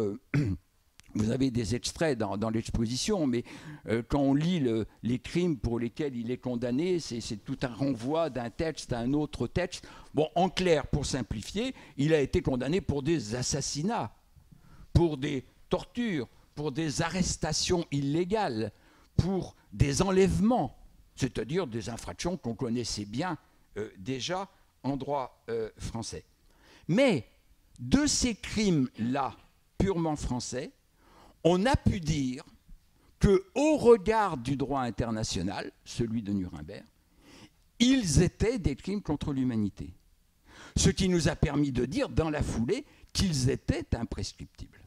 vous avez des extraits dans l'exposition, mais quand on lit les crimes pour lesquels il est condamné, c'est tout un renvoi d'un texte à un autre texte. Bon, en clair, pour simplifier, il a été condamné pour des assassinats, pour des tortures, pour des arrestations illégales, pour des enlèvements, c'est-à-dire des infractions qu'on connaissait bien déjà en droit français. Mais de ces crimes-là, purement français, on a pu dire qu'au regard du droit international, celui de Nuremberg, ils étaient des crimes contre l'humanité. Ce qui nous a permis de dire, dans la foulée, qu'ils étaient imprescriptibles.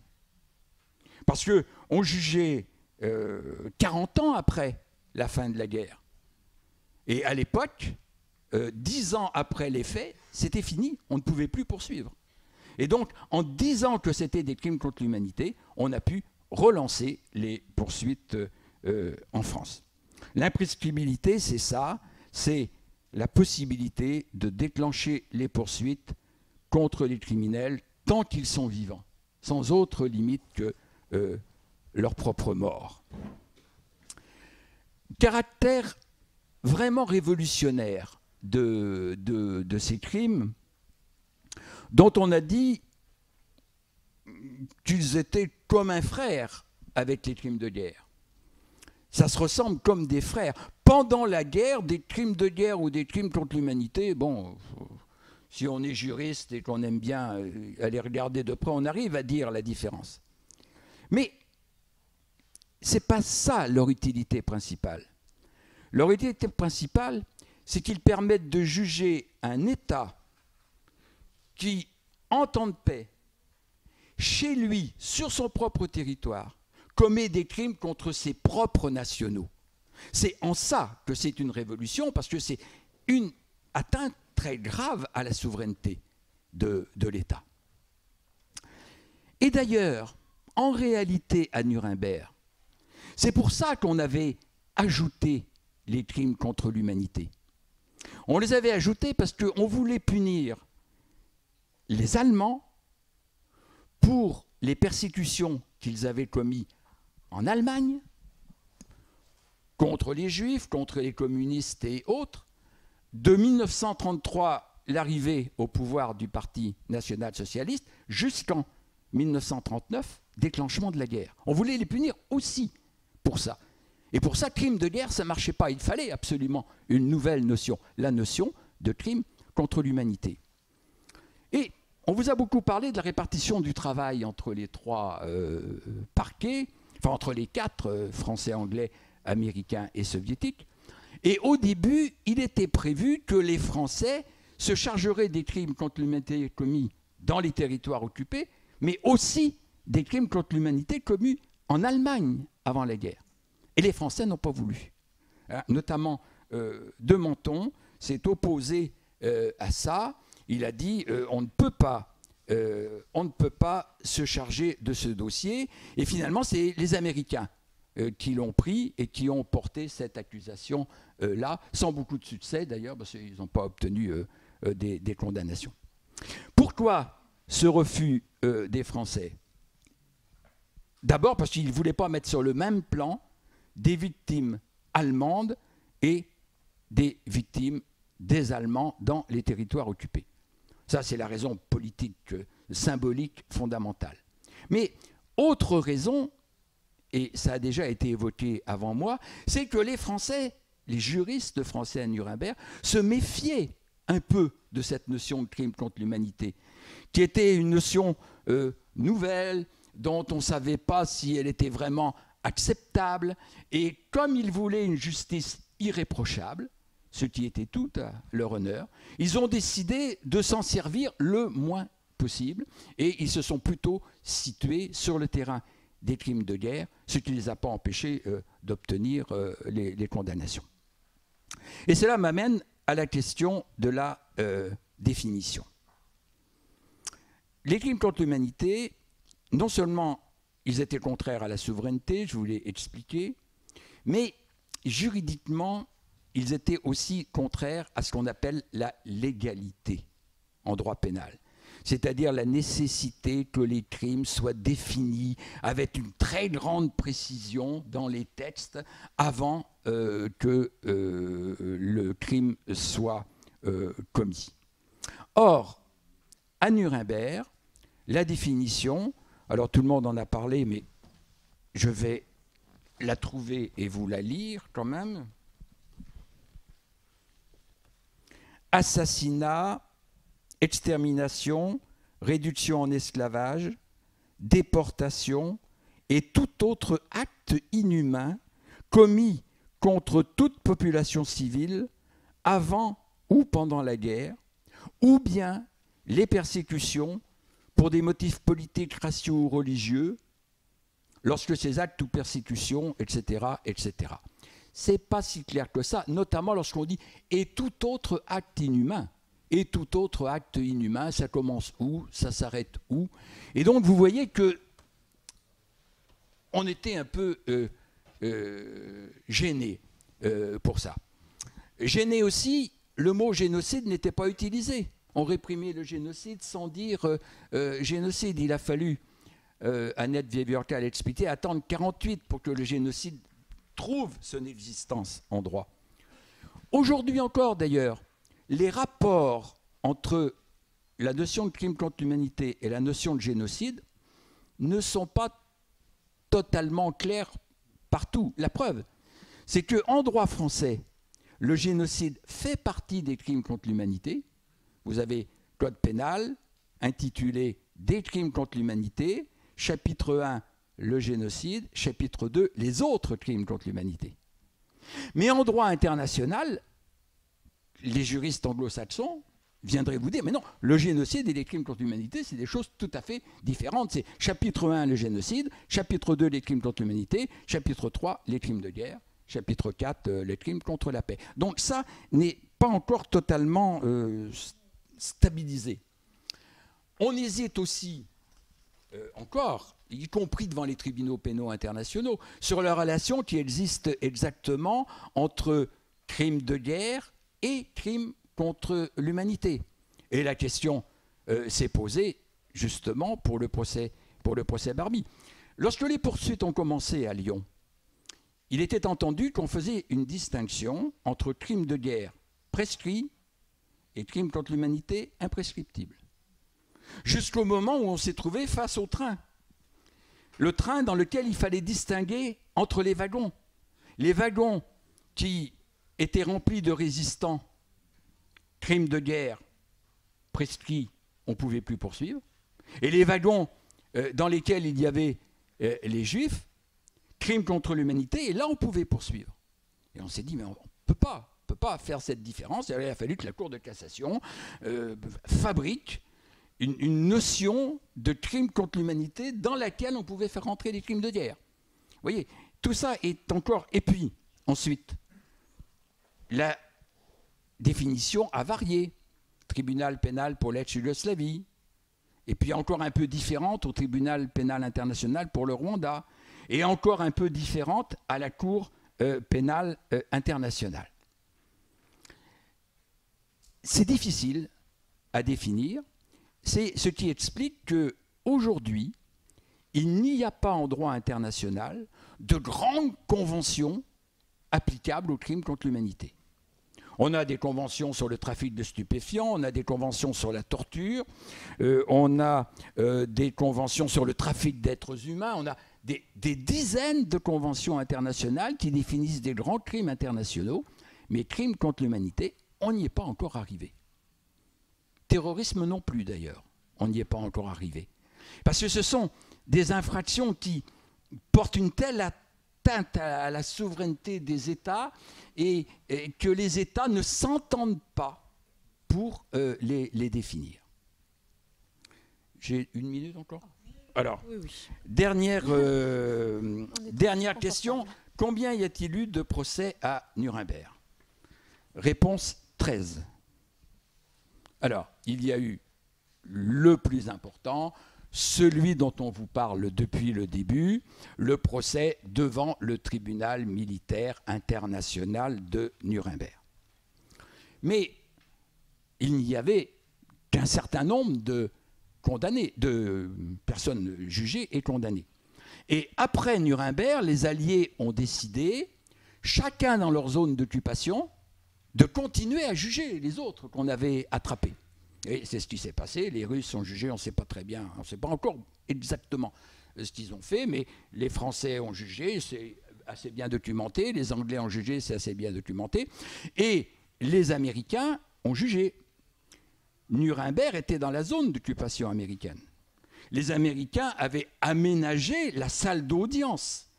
Parce qu'on jugeait 40 ans après la fin de la guerre. Et à l'époque, 10 ans après les faits, c'était fini, on ne pouvait plus poursuivre. Et donc, en disant que c'était des crimes contre l'humanité, on a pu relancer les poursuites en France. L'imprescriptibilité, c'est ça, c'est la possibilité de déclencher les poursuites contre les criminels tant qu'ils sont vivants, sans autre limite que leur propre mort. Caractère vraiment révolutionnaire de ces crimes, dont on a dit qu'ils étaient comme un frère avec les crimes de guerre. Ça se ressemble comme des frères. Pendant la guerre, des crimes de guerre ou des crimes contre l'humanité, bon, si on est juriste et qu'on aime bien aller regarder de près, on arrive à dire la différence. Mais ce n'est pas ça leur utilité principale. Leur utilité principale, c'est qu'ils permettent de juger un État qui, en temps de paix, chez lui, sur son propre territoire, commet des crimes contre ses propres nationaux. C'est en ça que c'est une révolution, parce que c'est une atteinte très grave à la souveraineté de l'État. Et d'ailleurs, en réalité, à Nuremberg, c'est pour ça qu'on avait ajouté les crimes contre l'humanité. On les avait ajoutés parce qu'on voulait punir les Allemands pour les persécutions qu'ils avaient commises en Allemagne, contre les Juifs, contre les communistes et autres. De 1933, l'arrivée au pouvoir du Parti national-socialiste, jusqu'en 1939, déclenchement de la guerre. On voulait les punir aussi pour ça. Et pour ça, crime de guerre, ça ne marchait pas. Il fallait absolument une nouvelle notion, la notion de crime contre l'humanité. Et on vous a beaucoup parlé de la répartition du travail entre les trois parquets, enfin entre les quatre, français, anglais, américains et soviétiques. Et au début, il était prévu que les Français se chargeraient des crimes contre l'humanité commis dans les territoires occupés, mais aussi des crimes contre l'humanité commis en Allemagne avant la guerre. Et les Français n'ont pas voulu. Notamment, de Menthon s'est opposé à ça. Il a dit on ne peut pas se charger de ce dossier. Et finalement, c'est les Américains qui l'ont pris et qui ont porté cette accusation-là, sans beaucoup de succès d'ailleurs, parce qu'ils n'ont pas obtenu des condamnations. Pourquoi ce refus des Français? D'abord parce qu'ils ne voulaient pas mettre sur le même plan des victimes allemandes et des victimes des Allemands dans les territoires occupés. Ça, c'est la raison politique, symbolique, fondamentale. Mais autre raison, et ça a déjà été évoqué avant moi, c'est que les Français, les juristes français à Nuremberg, se méfiaient un peu de cette notion de crime contre l'humanité, qui était une notion nouvelle, dont on ne savait pas si elle était vraiment acceptable, et comme ils voulaient une justice irréprochable, ce qui était tout à leur honneur, ils ont décidé de s'en servir le moins possible, et ils se sont plutôt situés sur le terrain des crimes de guerre, ce qui ne les a pas empêchés d'obtenir les condamnations. Et cela m'amène à la question de la définition. Les crimes contre l'humanité, non seulement ils étaient contraires à la souveraineté, je vous l'ai expliqué, mais juridiquement, ils étaient aussi contraires à ce qu'on appelle la légalité en droit pénal, c'est-à-dire la nécessité que les crimes soient définis avec une très grande précision dans les textes avant que le crime soit commis. Or, à Nuremberg, la définition, alors tout le monde en a parlé, mais je vais la trouver et vous la lire quand même. Assassinat, extermination, réduction en esclavage, déportation et tout autre acte inhumain commis contre toute population civile avant ou pendant la guerre, ou bien les persécutions pour des motifs politiques, raciaux ou religieux, lorsque ces actes ou persécutions, etc., etc. C'est pas si clair que ça, notamment lorsqu'on dit « et tout autre acte inhumain ». Et tout autre acte inhumain, ça commence où? Ça s'arrête où? Et donc vous voyez que on était un peu gênés pour ça. Gênés aussi, le mot « génocide » n'était pas utilisé. On réprimait le génocide sans dire « génocide ». Il a fallu, Annette Wieviorka l'expliquait, attendre 48 pour que le génocide trouve son existence en droit. Aujourd'hui encore, d'ailleurs, les rapports entre la notion de crime contre l'humanité et la notion de génocide ne sont pas totalement clairs partout. La preuve, c'est qu'en droit français, le génocide fait partie des crimes contre l'humanité. Vous avez Code pénal intitulé « Des crimes contre l'humanité », chapitre 1, le génocide, chapitre 2, les autres crimes contre l'humanité. Mais en droit international, les juristes anglo-saxons viendraient vous dire, mais non, le génocide et les crimes contre l'humanité, c'est des choses tout à fait différentes. C'est chapitre 1, le génocide, chapitre 2, les crimes contre l'humanité, chapitre 3, les crimes de guerre, chapitre 4, les crimes contre la paix. Donc ça n'est pas encore totalement stabilisé. On hésite aussi, encore, y compris devant les tribunaux pénaux internationaux, sur la relation qui existe exactement entre crimes de guerre et crimes contre l'humanité. Et la question s'est posée justement pour le procès Barbie. Lorsque les poursuites ont commencé à Lyon, il était entendu qu'on faisait une distinction entre crimes de guerre prescrits et crimes contre l'humanité imprescriptibles. Jusqu'au moment où on s'est trouvé face au train. Le train dans lequel il fallait distinguer entre les wagons. Les wagons qui étaient remplis de résistants, crimes de guerre prescrits, on ne pouvait plus poursuivre. Et les wagons dans lesquels il y avait les juifs, crimes contre l'humanité, et là on pouvait poursuivre. Et on s'est dit, mais on ne peut pas, faire cette différence. Et alors, il a fallu que la Cour de cassation fabrique une notion de crime contre l'humanité dans laquelle on pouvait faire rentrer les crimes de guerre. Vous voyez, tout ça est encore... Et puis, ensuite, la définition a varié. Tribunal pénal pour l'ex-Yougoslavie, et puis encore un peu différente au Tribunal pénal international pour le Rwanda, et encore un peu différente à la Cour pénale internationale. C'est difficile à définir. C'est ce qui explique qu'aujourd'hui, il n'y a pas en droit international de grandes conventions applicables aux crimes contre l'humanité. On a des conventions sur le trafic de stupéfiants, on a des conventions sur la torture, on a des conventions sur le trafic d'êtres humains, on a des dizaines de conventions internationales qui définissent des grands crimes internationaux, mais crimes contre l'humanité, on n'y est pas encore arrivé. Terrorisme non plus d'ailleurs, on n'y est pas encore arrivé. Parce que ce sont des infractions qui portent une telle atteinte à la souveraineté des États et que les États ne s'entendent pas pour les définir. J'ai une minute encore ? Alors, dernière question, combien y a-t-il eu de procès à Nuremberg ? Réponse 13. Alors, il y a eu le plus important, celui dont on vous parle depuis le début, le procès devant le tribunal militaire international de Nuremberg. Mais il n'y avait qu'un certain nombre de condamnés, de personnes jugées et condamnées. Et après Nuremberg, les Alliés ont décidé, chacun dans leur zone d'occupation, de continuer à juger les autres qu'on avait attrapés. Et c'est ce qui s'est passé, les Russes sont jugés, on ne sait pas très bien, on ne sait pas encore exactement ce qu'ils ont fait, mais les Français ont jugé, c'est assez bien documenté, les Anglais ont jugé, c'est assez bien documenté, et les Américains ont jugé. Nuremberg était dans la zone d'occupation américaine. Les Américains avaient aménagé la salle d'audience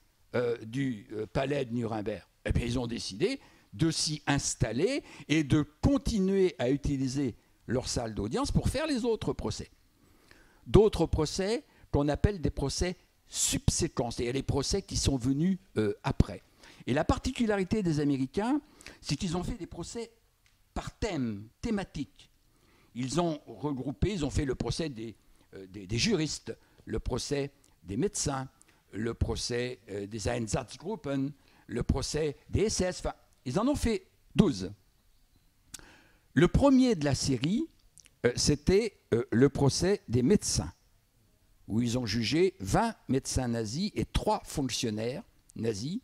du palais de Nuremberg. Et bien ils ont décidé de s'y installer et de continuer à utiliser leur salle d'audience pour faire les autres procès. D'autres procès qu'on appelle des procès subséquents, c'est-à-dire les procès qui sont venus après. Et la particularité des Américains, c'est qu'ils ont fait des procès par thème, thématique. Ils ont regroupé, ils ont fait le procès des juristes, le procès des médecins, le procès des Einsatzgruppen, le procès des SS, enfin, ils en ont fait 12. Le premier de la série, c'était le procès des médecins, où ils ont jugé 20 médecins nazis et 3 fonctionnaires nazis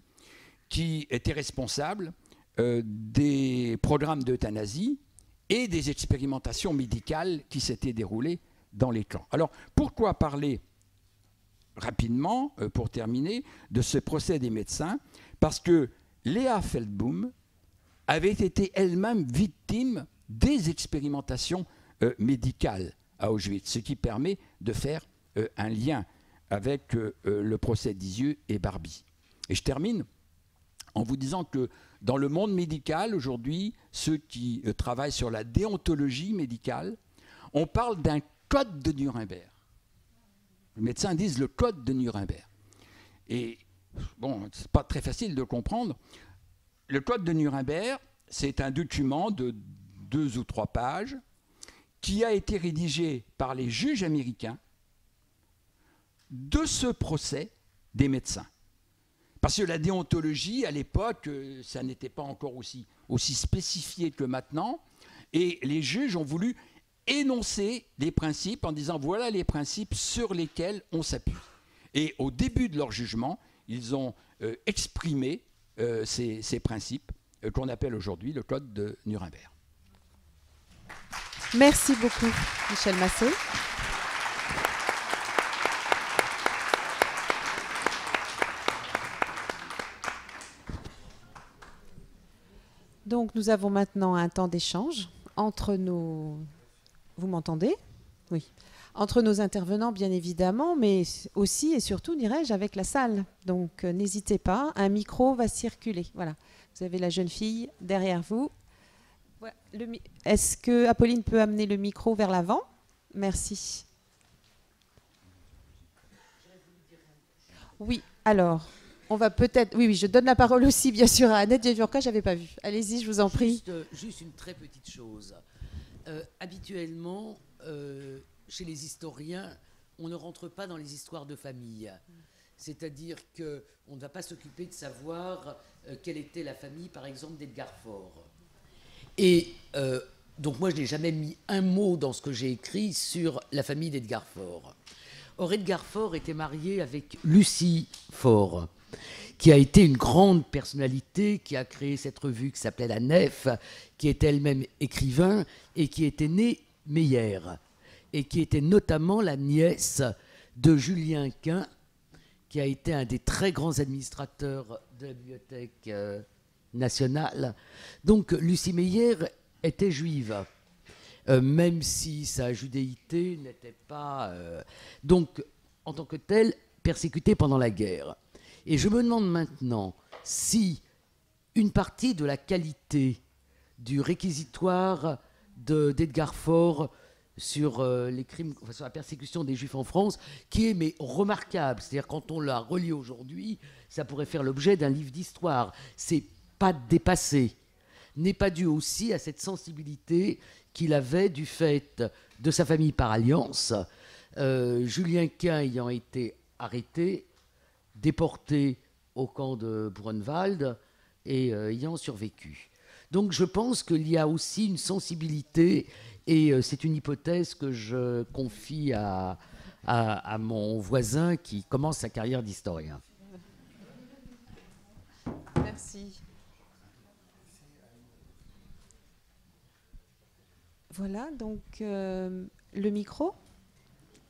qui étaient responsables des programmes d'euthanasie et des expérimentations médicales qui s'étaient déroulées dans les camps. Alors, pourquoi parler rapidement, pour terminer, de ce procès des médecins? Parce que Léa Feldboum avait été elle-même victime des expérimentations médicale à Auschwitz, ce qui permet de faire un lien avec le procès d'Izieu et Barbie. Et je termine en vous disant que dans le monde médical, aujourd'hui, ceux qui travaillent sur la déontologie médicale, on parle d'un code de Nuremberg. Les médecins disent le code de Nuremberg. Et bon, c'est pas très facile de comprendre. Le code de Nuremberg, c'est un document de 2 ou 3 pages qui a été rédigé par les juges américains de ce procès des médecins. Parce que la déontologie, à l'époque, ça n'était pas encore aussi spécifié que maintenant. Et les juges ont voulu énoncer des principes en disant voilà les principes sur lesquels on s'appuie. Et au début de leur jugement, ils ont exprimé ces principes qu'on appelle aujourd'hui le Code de Nuremberg. Merci beaucoup, Michel Massé. Donc, nous avons maintenant un temps d'échange entre nos... Vous m'entendez? Oui. Entre nos intervenants, bien évidemment, mais aussi et surtout, dirais-je, avec la salle. Donc, n'hésitez pas, un micro va circuler. Voilà, vous avez la jeune fille derrière vous. Voilà. Est-ce que Apolline peut amener le micro vers l'avant? Merci. Oui, alors, on va peut-être... Oui, je donne la parole aussi, bien sûr, à Annette Wieviorka, je n'avais pas vu. Allez-y, je vous en prie. Juste une très petite chose. Habituellement... Chez les historiens, on ne rentre pas dans les histoires de famille. C'est-à-dire qu'on ne va pas s'occuper de savoir quelle était la famille, par exemple, d'Edgar Faure. Et donc moi, je n'ai jamais mis un mot dans ce que j'ai écrit sur la famille d'Edgar Faure. Or, Edgar Faure était marié avec Lucie Faure, qui a été une grande personnalité, qui a créé cette revue qui s'appelait La Nef, qui était elle-même écrivain et qui était née Meyer, et qui était notamment la nièce de Julien Quint, qui a été un des très grands administrateurs de la Bibliothèque nationale. Donc Lucie Meyer était juive, même si sa judéité n'était pas, donc en tant que telle, persécutée pendant la guerre. Et je me demande maintenant si une partie de la qualité du réquisitoire d'Edgar Faure sur les crimes, enfin, sur la persécution des Juifs en France, qui est mais remarquable. C'est-à-dire quand on l'a relié aujourd'hui, ça pourrait faire l'objet d'un livre d'histoire. C'est pas dépassé. N'est pas dû aussi à cette sensibilité qu'il avait du fait de sa famille par alliance. Julien Quint ayant été arrêté, déporté au camp de Buchenwald et ayant survécu. Donc je pense qu'il y a aussi une sensibilité, et c'est une hypothèse que je confie à mon voisin qui commence sa carrière d'historien. Merci. Voilà, donc le micro.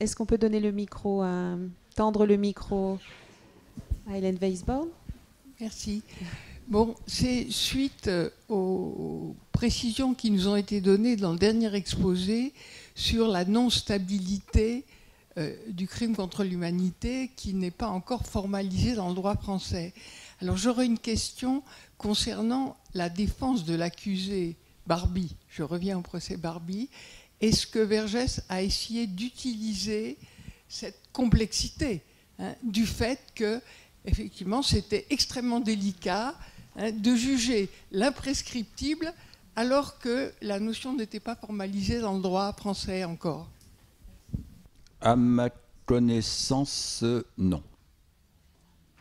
Est-ce qu'on peut donner le micro, tendre le micro à Hélène Weisborn? Merci. Bon, c'est suite aux précisions qui nous ont été données dans le dernier exposé sur la non-stabilité du crime contre l'humanité qui n'est pas encore formalisée dans le droit français. Alors j'aurais une question concernant la défense de l'accusé Barbie. Je reviens au procès Barbie. Est-ce que Vergès a essayé d'utiliser cette complexité, hein, du fait que, effectivement, c'était extrêmement délicat de juger l'imprescriptible alors que la notion n'était pas formalisée dans le droit français encore? À ma connaissance, non.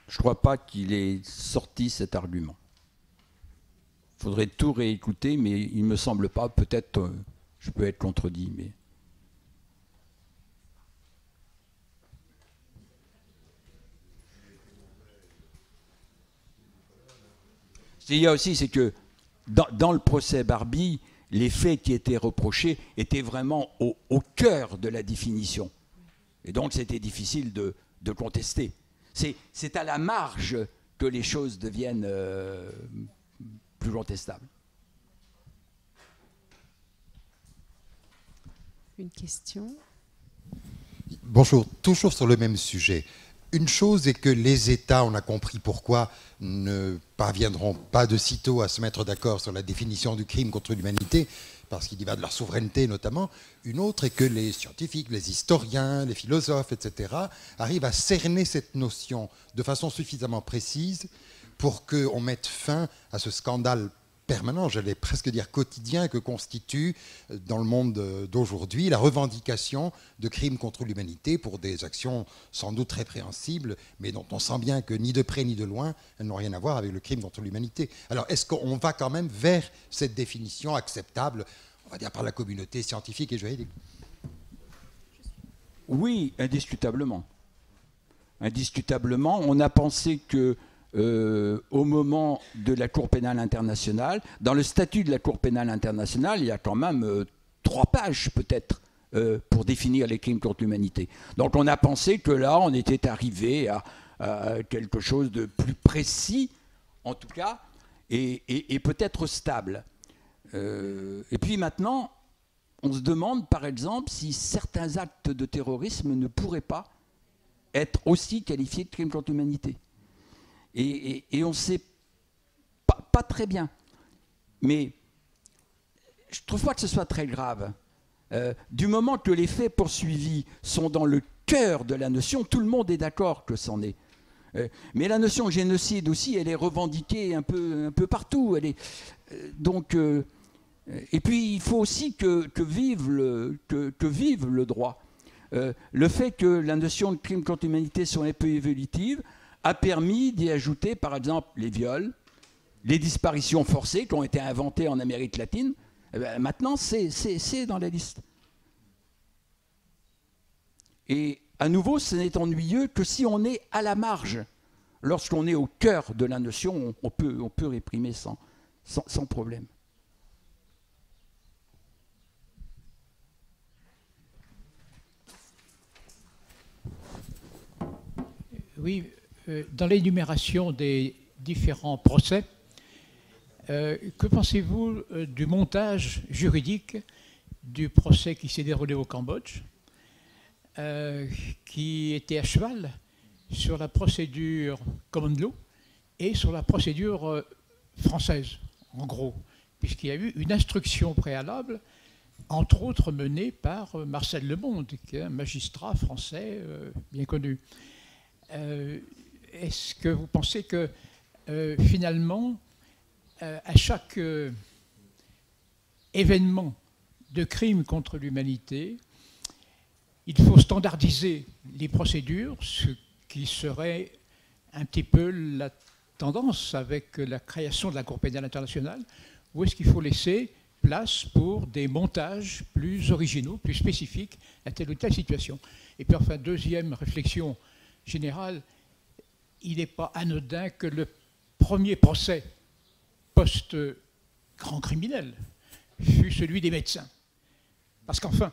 Je ne crois pas qu'il ait sorti cet argument. Il faudrait tout réécouter, mais il ne me semble pas. Peut-être, je peux être contredit, mais... Ce qu'il y a aussi, c'est que dans le procès Barbie, les faits qui étaient reprochés étaient vraiment au cœur de la définition. Et donc, c'était difficile de contester. C'est à la marge que les choses deviennent plus contestables. Une question. Bonjour, toujours sur le même sujet. Une chose est que les États, on a compris pourquoi, ne parviendront pas de sitôt à se mettre d'accord sur la définition du crime contre l'humanité, parce qu'il y va de leur souveraineté notamment. Une autre est que les scientifiques, les historiens, les philosophes, etc., arrivent à cerner cette notion de façon suffisamment précise pour qu'on mette fin à ce scandale permanent, j'allais presque dire quotidien, que constitue dans le monde d'aujourd'hui la revendication de crimes contre l'humanité pour des actions sans doute répréhensibles, mais dont on sent bien que ni de près ni de loin, elles n'ont rien à voir avec le crime contre l'humanité. Alors est-ce qu'on va quand même vers cette définition acceptable, on va dire, par la communauté scientifique et juridique? Oui, indiscutablement. Indiscutablement, on a pensé que au moment de la Cour pénale internationale, dans le statut de la Cour pénale internationale, il y a quand même 3 pages peut-être pour définir les crimes contre l'humanité. Donc on a pensé que là, on était arrivé à quelque chose de plus précis, en tout cas, et peut-être stable. Et puis maintenant, on se demande, par exemple, si certains actes de terrorisme ne pourraient pas être aussi qualifiés de crimes contre l'humanité. Et on ne sait pas très bien. Mais je ne trouve pas que ce soit très grave. Du moment que les faits poursuivis sont dans le cœur de la notion, tout le monde est d'accord que c'en est. Mais la notion génocide aussi, elle est revendiquée un peu partout. Elle est, et puis il faut aussi que vive le droit. Le fait que la notion de crime contre l'humanité soit un peu évolutive a permis d'y ajouter, par exemple, les viols, les disparitions forcées qui ont été inventées en Amérique latine. Eh bien, maintenant, c'est dans la liste. Et à nouveau, ce n'est ennuyeux que si on est à la marge. Lorsqu'on est au cœur de la notion, on peut réprimer sans problème. Oui. Dans l'énumération des différents procès, que pensez-vous du montage juridique du procès qui s'est déroulé au Cambodge, qui était à cheval sur la procédure common law et sur la procédure française, en gros, puisqu'il y a eu une instruction préalable, entre autres menée par Marcel Lemonde, qui est un magistrat français bien connu. Est-ce que vous pensez que finalement, à chaque événement de crime contre l'humanité, il faut standardiser les procédures, ce qui serait un petit peu la tendance avec la création de la Cour pénale internationale, ou est-ce qu'il faut laisser place pour des montages plus originaux, plus spécifiques à telle ou telle situation? Et puis enfin, deuxième réflexion générale, il n'est pas anodin que le premier procès post-grand criminel fut celui des médecins. Parce qu'enfin,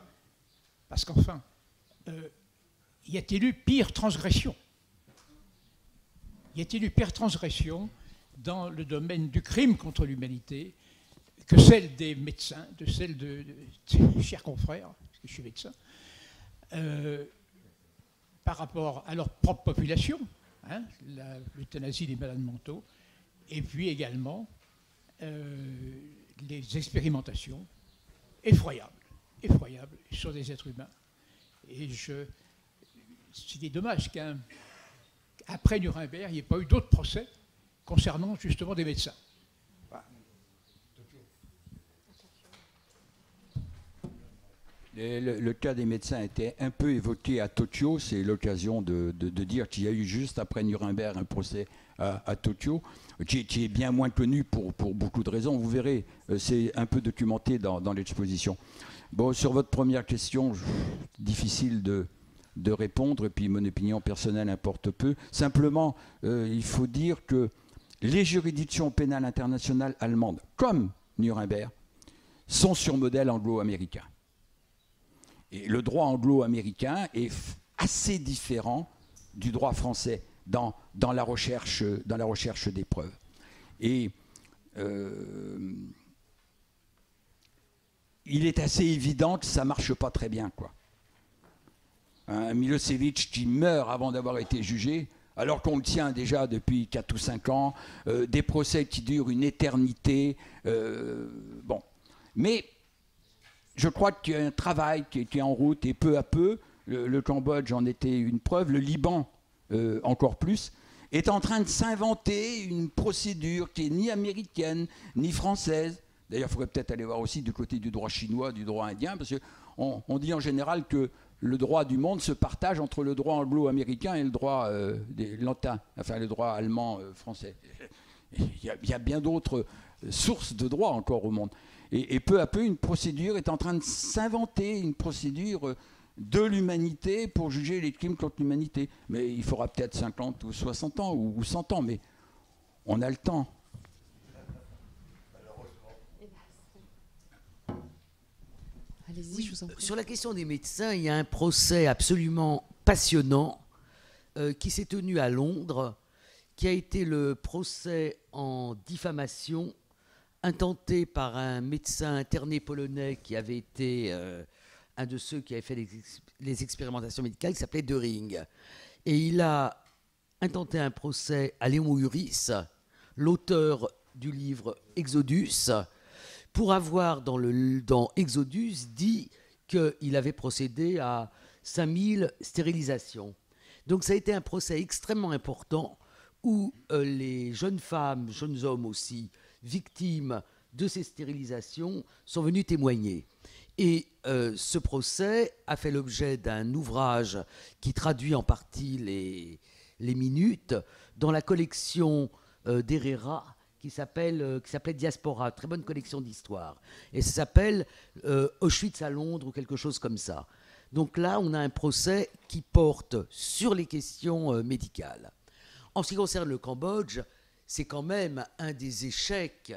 y a-t-il eu pire transgression? Y a-t-il eu pire transgression dans le domaine du crime contre l'humanité que celle des médecins, de celle de chers confrères, parce que je suis médecin, par rapport à leur propre population? Hein, l'euthanasie des malades mentaux, et puis également les expérimentations effroyables sur des êtres humains. Et c'est dommage qu'après Nuremberg, il n'y ait pas eu d'autres procès concernant justement des médecins. Le cas des médecins était un peu évoqué à Tokyo. C'est l'occasion de dire qu'il y a eu juste après Nuremberg un procès à Tokyo, qui est bien moins connu pour beaucoup de raisons. Vous verrez, c'est un peu documenté dans l'exposition. Bon, sur votre première question, difficile de répondre, et puis mon opinion personnelle importe peu. Simplement, il faut dire que les juridictions pénales internationales allemandes, comme Nuremberg, sont sur modèle anglo-américain. Et le droit anglo-américain est assez différent du droit français dans la recherche des preuves. Et il est assez évident que ça ne marche pas très bien, quoi. Hein, Milošević qui meurt avant d'avoir été jugé, alors qu'on le tient déjà depuis 4 ou 5 ans, des procès qui durent une éternité. Bon. Mais je crois qu'il y a un travail qui est en route, et peu à peu, le Cambodge en était une preuve, le Liban encore plus, est en train de s'inventer une procédure qui n'est ni américaine, ni française. D'ailleurs, il faudrait peut-être aller voir aussi du côté du droit chinois, du droit indien, parce qu'on dit en général que le droit du monde se partage entre le droit anglo-américain et le droit latin, enfin le droit allemand-français. Il y a bien d'autres sources de droit encore au monde. Et peu à peu, une procédure est en train de s'inventer, une procédure de l'humanité pour juger les crimes contre l'humanité. Mais il faudra peut-être 50 ou 60 ans ou 100 ans, mais on a le temps. Oui, je vous en prie. Sur la question des médecins, il y a un procès absolument passionnant qui s'est tenu à Londres, qui a été le procès en diffamation intenté par un médecin interné polonais qui avait été un de ceux qui avait fait les expérimentations médicales, qui s'appelait Döring. Et il a intenté un procès à Léon Uris, l'auteur du livre Exodus, pour avoir dans Exodus dit qu'il avait procédé à 5000 stérilisations. Donc ça a été un procès extrêmement important où les jeunes femmes, jeunes hommes aussi, victimes de ces stérilisations, sont venus témoigner. Et ce procès a fait l'objet d'un ouvrage qui traduit en partie les minutes dans la collection d'Herrera, qui s'appelait Diaspora, très bonne collection d'histoires. Et ça s'appelle Auschwitz à Londres ou quelque chose comme ça. Donc là, on a un procès qui porte sur les questions médicales. En ce qui concerne le Cambodge, c'est quand même un des échecs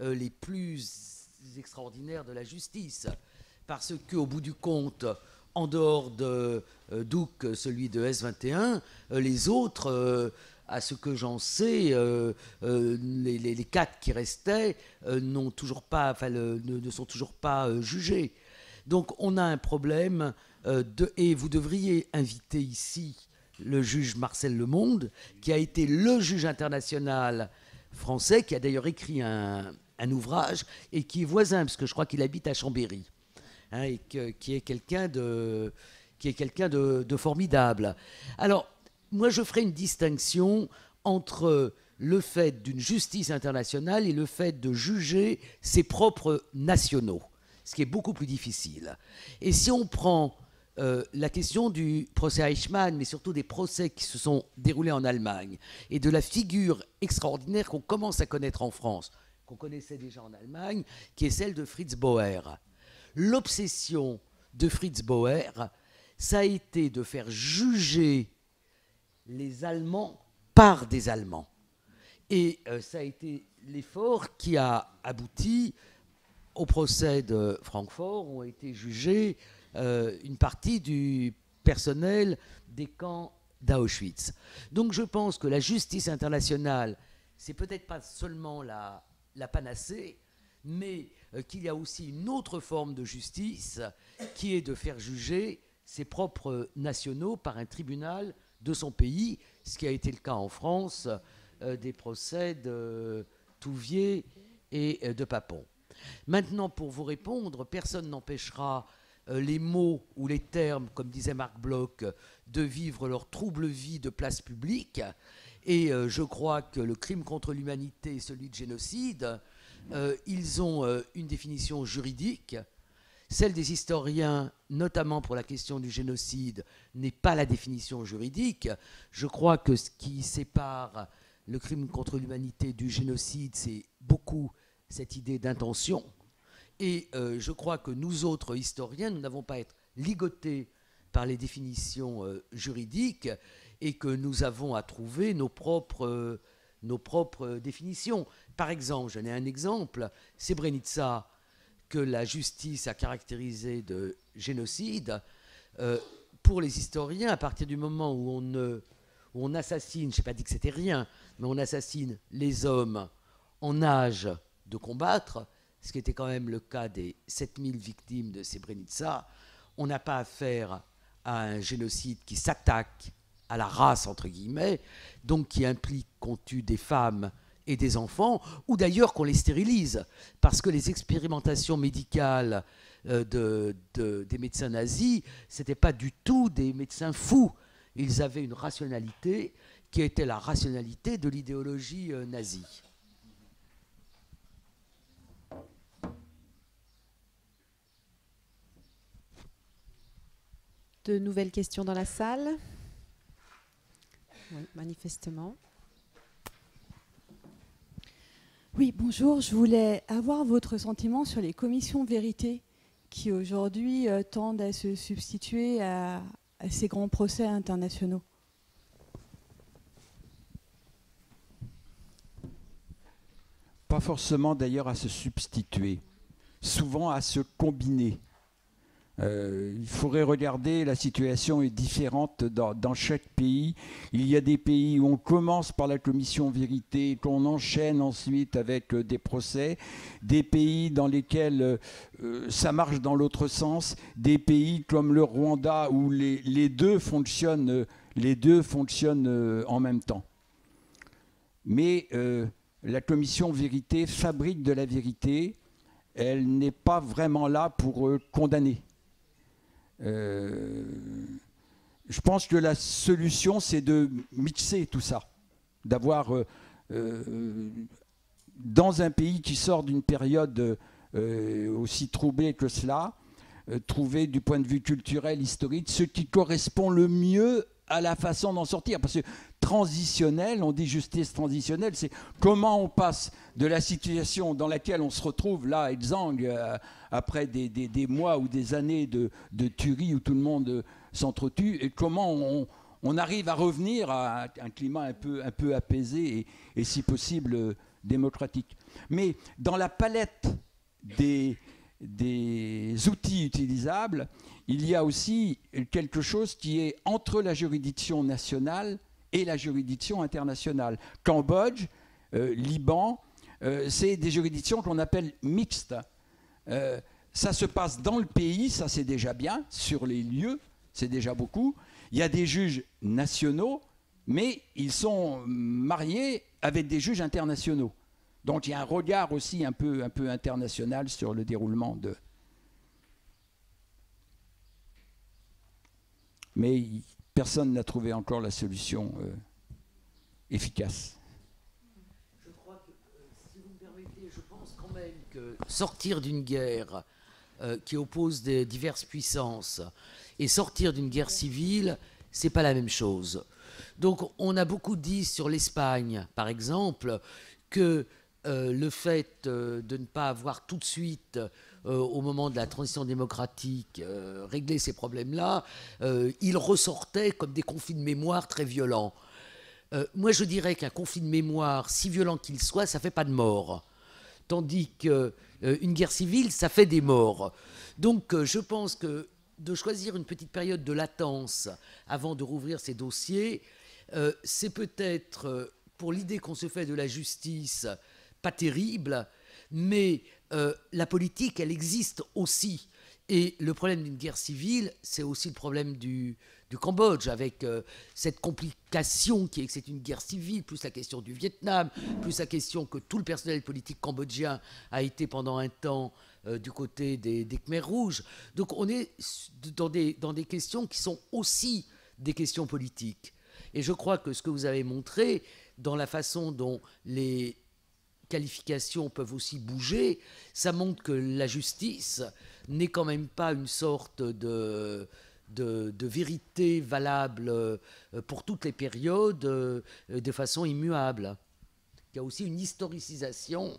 les plus extraordinaires de la justice. Parce qu'au bout du compte, en dehors de Duc, celui de S21, les autres... à ce que j'en sais, les 4 qui restaient ne sont toujours pas jugés. Donc on a un problème, et vous devriez inviter ici le juge Marcel Lemonde, qui a été le juge international français, qui a d'ailleurs écrit un ouvrage, et qui est voisin, parce que je crois qu'il habite à Chambéry, hein, et qui est quelqu'un de formidable. Alors, moi, je ferai une distinction entre le fait d'une justice internationale et le fait de juger ses propres nationaux, ce qui est beaucoup plus difficile. Et si on prend la question du procès Eichmann, mais surtout des procès qui se sont déroulés en Allemagne, et de la figure extraordinaire qu'on commence à connaître en France, qu'on connaissait déjà en Allemagne, qui est celle de Fritz Bauer. L'obsession de Fritz Bauer, ça a été de faire juger les Allemands par des Allemands. Et ça a été l'effort qui a abouti au procès de Francfort, où ont été jugés une partie du personnel des camps d'Auschwitz. Donc je pense que la justice internationale, c'est peut-être pas seulement la panacée, mais qu'il y a aussi une autre forme de justice qui est de faire juger ses propres nationaux par un tribunal de son pays, ce qui a été le cas en France, des procès de Touvier et de Papon. Maintenant, pour vous répondre, personne n'empêchera les mots ou les termes, comme disait Marc Bloch, de vivre leur trouble vie de place publique. Et je crois que le crime contre l'humanité et celui de génocide, ils ont une définition juridique. Celle des historiens, notamment pour la question du génocide, n'est pas la définition juridique. Je crois que ce qui sépare le crime contre l'humanité du génocide, c'est beaucoup cette idée d'intention. Et je crois que nous autres historiens, nous n'avons pas à être ligotés par les définitions juridiques et que nous avons à trouver nos propres définitions. Par exemple, j'en ai un exemple, Srebrenica, que la justice a caractérisé de génocide, pour les historiens, à partir du moment où on assassine, je n'ai pas dit que c'était rien, mais on assassine les hommes en âge de combattre, ce qui était quand même le cas des 7000 victimes de Srebrenica, on n'a pas affaire à un génocide qui s'attaque à la race, entre guillemets, donc qui implique qu'on tue des femmes et des enfants, ou d'ailleurs qu'on les stérilise, parce que les expérimentations médicales des médecins nazis, ce n'étaient pas du tout des médecins fous. Ils avaient une rationalité qui était la rationalité de l'idéologie nazie. De nouvelles questions dans la salle? Oui, manifestement. Oui, bonjour. Je voulais avoir votre sentiment sur les commissions vérité qui aujourd'hui tendent à se substituer à ces grands procès internationaux. Pas forcément d'ailleurs à se substituer, souvent à se combiner. Il faudrait regarder, la situation est différente dans chaque pays. Il y a des pays où on commence par la commission vérité, qu'on enchaîne ensuite avec des procès, des pays dans lesquels ça marche dans l'autre sens, des pays comme le Rwanda où les deux fonctionnent en même temps. Mais la commission vérité fabrique de la vérité, elle n'est pas vraiment là pour condamner. Je pense que la solution, c'est de mixer tout ça, d'avoir dans un pays qui sort d'une période aussi troublée que cela, trouver du point de vue culturel, historique, ce qui correspond le mieux à la façon d'en sortir. Parce que transitionnel, on dit justice transitionnelle, c'est comment on passe de la situation dans laquelle on se retrouve là à Elzang, après des mois ou des années de tuerie où tout le monde s'entretue, et comment on arrive à revenir à un climat un peu apaisé et si possible démocratique. Mais dans la palette des outils utilisables, il y a aussi quelque chose qui est entre la juridiction nationale et la juridiction internationale. Cambodge, Liban, c'est des juridictions qu'on appelle mixtes. Ça se passe dans le pays, ça c'est déjà bien, sur les lieux, c'est déjà beaucoup. Il y a des juges nationaux, mais ils sont mariés avec des juges internationaux. Donc il y a un regard aussi un peu international sur le déroulement de... Mais personne n'a trouvé encore la solution efficace. Je crois que, si vous me permettez, je pense quand même que sortir d'une guerre qui oppose des diverses puissances et sortir d'une guerre civile, c'est pas la même chose. Donc on a beaucoup dit sur l'Espagne, par exemple, que le fait de ne pas avoir tout de suite, au moment de la transition démocratique, réglé ces problèmes-là, ils ressortaient comme des conflits de mémoire très violents. Moi, je dirais qu'un conflit de mémoire, si violent qu'il soit, ça ne fait pas de mort. Tandis qu'une guerre civile, ça fait des morts. Donc, je pense que de choisir une petite période de latence avant de rouvrir ces dossiers, c'est peut-être, pour l'idée qu'on se fait de la justice, pas terrible, mais la politique, elle existe aussi. Et le problème d'une guerre civile, c'est aussi le problème du Cambodge, avec cette complication qui est que c'est une guerre civile, plus la question du Vietnam, plus la question que tout le personnel politique cambodgien a été pendant un temps du côté des Khmers rouges. Donc on est dans des questions qui sont aussi des questions politiques. Et je crois que ce que vous avez montré, dans la façon dont les qualifications peuvent aussi bouger, ça montre que la justice n'est quand même pas une sorte de vérité valable pour toutes les périodes de façon immuable. Il y a aussi une historicisation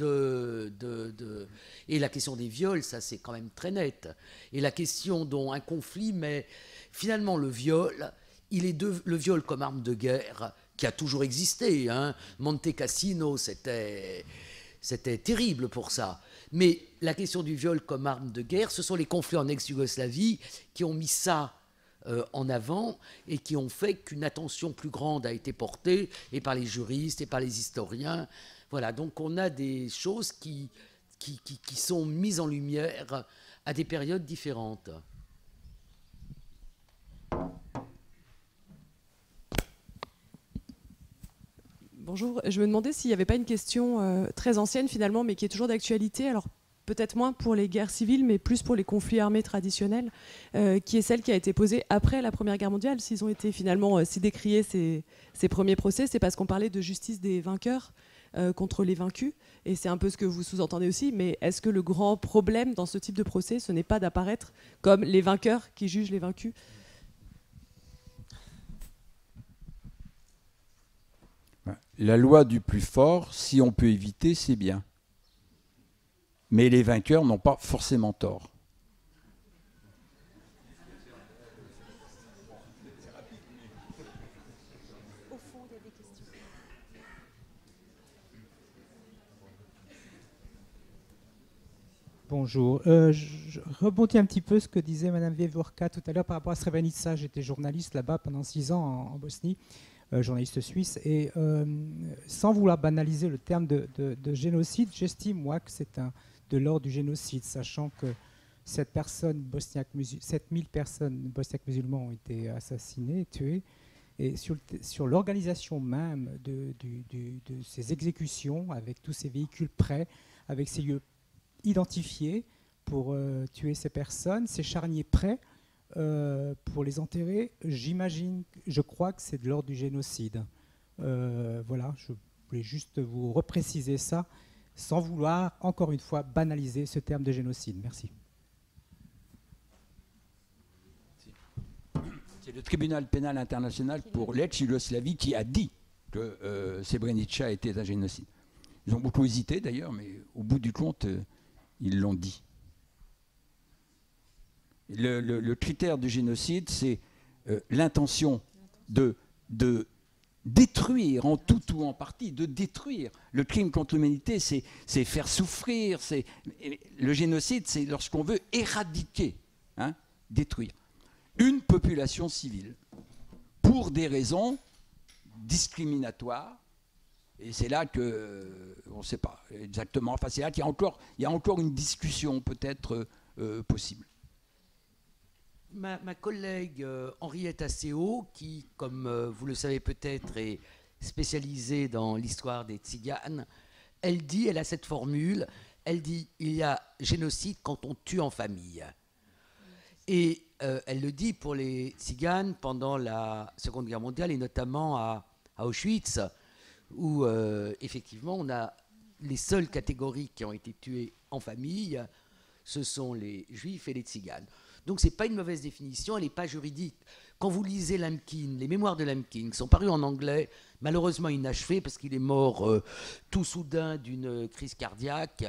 Et la question des viols, ça c'est quand même très net. Et la question dont un conflit, mais finalement le viol, le viol comme arme de guerre, qui a toujours existé, hein. Monte Cassino, c'était terrible pour ça. Mais la question du viol comme arme de guerre, ce sont les conflits en ex-Yougoslavie qui ont mis ça en avant et qui ont fait qu'une attention plus grande a été portée, et par les juristes et par les historiens. Voilà, donc on a des choses qui qui sont mises en lumière à des périodes différentes. Bonjour, je me demandais s'il n'y avait pas une question très ancienne finalement, mais qui est toujours d'actualité, alors peut-être moins pour les guerres civiles, mais plus pour les conflits armés traditionnels, qui est celle qui a été posée après la Première Guerre mondiale. S'ils ont été finalement si décriés ces premiers procès, c'est parce qu'on parlait de justice des vainqueurs contre les vaincus, et c'est un peu ce que vous sous-entendez aussi, mais est-ce que le grand problème dans ce type de procès, ce n'est pas d'apparaître comme les vainqueurs qui jugent les vaincus ? La loi du plus fort, si on peut éviter, c'est bien. Mais les vainqueurs n'ont pas forcément tort. Au fond, il y a des questions. Bonjour. Je rebondis un petit peu ce que disait Mme Wieviorka tout à l'heure par rapport à Srebrenica. J'étais journaliste là-bas pendant 6 ans en Bosnie. Journaliste suisse, et sans vouloir banaliser le terme de génocide, j'estime, moi, que c'est de l'ordre du génocide, sachant que 7000 personnes bosniaques musulmans ont été assassinées, tuées, et sur l'organisation même de ces exécutions, avec tous ces véhicules prêts, avec ces lieux identifiés pour tuer ces personnes, ces charniers prêts, pour les enterrer, je crois que c'est de l'ordre du génocide. Voilà, je voulais juste vous repréciser ça, sans vouloir, encore une fois, banaliser ce terme de génocide. Merci. C'est le Tribunal pénal international pour l'ex-Yougoslavie qui a dit que Srebrenica était un génocide. Ils ont beaucoup hésité d'ailleurs, mais au bout du compte, ils l'ont dit. Le critère du génocide, c'est l'intention de détruire en tout ou en partie, de détruire. Le crime contre l'humanité, c'est faire souffrir. Le génocide, c'est lorsqu'on veut éradiquer, hein, détruire une population civile pour des raisons discriminatoires. Et c'est là que, on ne sait pas exactement, enfin c'est là qu'il y a encore une discussion peut-être possible. Ma collègue Henriette Asséo, qui, comme vous le savez peut-être, est spécialisée dans l'histoire des tziganes, elle a cette formule, elle dit « il y a génocide quand on tue en famille ». Et elle le dit pour les tziganes pendant la Seconde Guerre mondiale, et notamment à Auschwitz, où effectivement on a les seules catégories qui ont été tuées en famille, ce sont les juifs et les tziganes. Donc ce n'est pas une mauvaise définition, elle n'est pas juridique. Quand vous lisez Lemkin, les mémoires de Lemkin, qui sont parus en anglais, malheureusement inachevés, parce qu'il est mort tout soudain d'une crise cardiaque,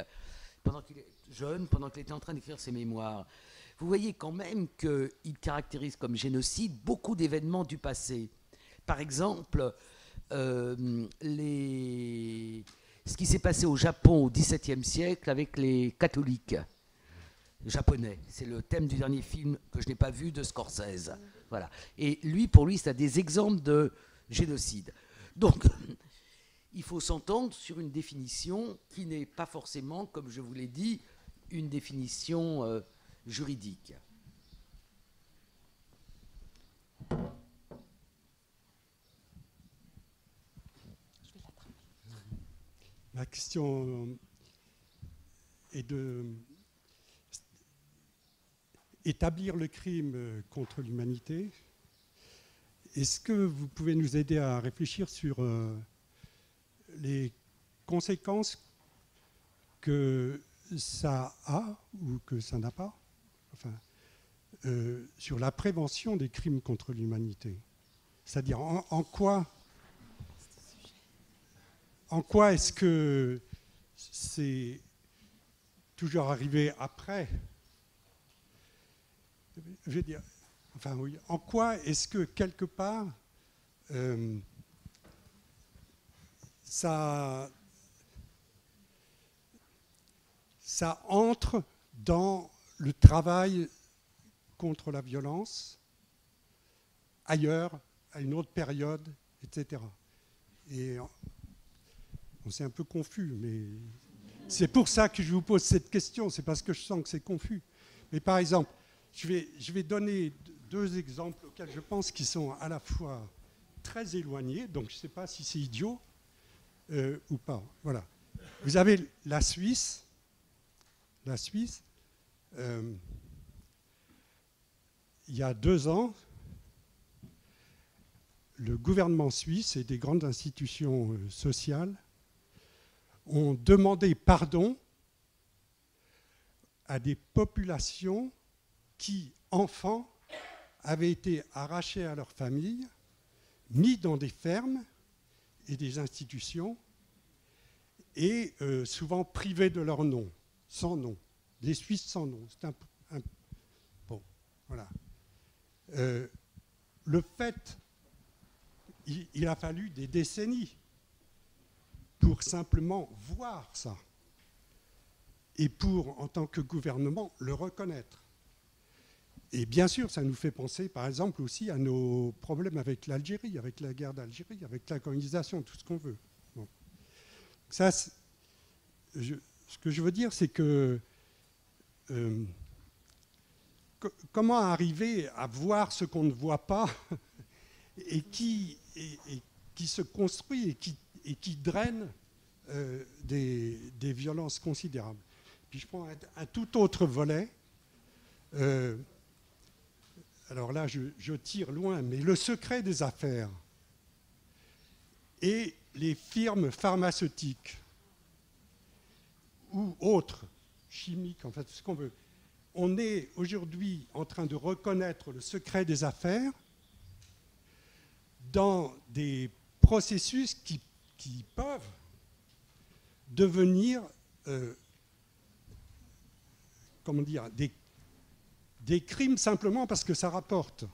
pendant qu'il est jeune, pendant qu'il était en train d'écrire ses mémoires, vous voyez quand même qu'il caractérise comme génocide beaucoup d'événements du passé. Par exemple, ce qui s'est passé au Japon au XVIIe siècle avec les catholiques japonais. C'est le thème du dernier film que je n'ai pas vu de Scorsese. Voilà. Et lui, pour lui, c'est des exemples de génocide. Donc, il faut s'entendre sur une définition qui n'est pas forcément, comme je vous l'ai dit, une définition juridique. La question est de établir le crime contre l'humanité. Est-ce que vous pouvez nous aider à réfléchir sur les conséquences que ça a ou que ça n'a pas, enfin, sur la prévention des crimes contre l'humanité? C'est-à-dire en quoi est-ce que c'est toujours arrivé après? Je veux dire, enfin, oui, en quoi est-ce que, quelque part, ça entre dans le travail contre la violence ailleurs, à une autre période, etc. Et on s'est un peu confus, mais C'est pour ça que je vous pose cette question, c'est parce que je sens que c'est confus. Mais par exemple, je vais donner deux exemples auxquels je pense qu'ils sont à la fois très éloignés, donc je ne sais pas si c'est idiot ou pas. Voilà. Vous avez la Suisse. La Suisse, il y a 2 ans, le gouvernement suisse et des grandes institutions sociales ont demandé pardon à des populations qui, enfants, avaient été arrachés à leur famille, mis dans des fermes et des institutions et souvent privés de leur nom, sans nom. Les Suisses sans nom. C'est bon, voilà. Le fait... Il a fallu des décennies pour simplement voir ça et pour, en tant que gouvernement, le reconnaître. Et bien sûr, ça nous fait penser, par exemple, aussi à nos problèmes avec l'Algérie, avec la guerre d'Algérie, avec la colonisation, tout ce qu'on veut. Bon. Ça, ce que je veux dire, c'est que... comment arriver à voir ce qu'on ne voit pas et qui se construit et qui draine des violences considérables. Puis je prends un tout autre volet. Alors là, je tire loin, mais le secret des affaires et les firmes pharmaceutiques ou autres, chimiques, en fait, ce qu'on veut. On est aujourd'hui en train de reconnaître le secret des affaires dans des processus qui peuvent devenir comment dire, des crimes simplement parce que ça rapporte.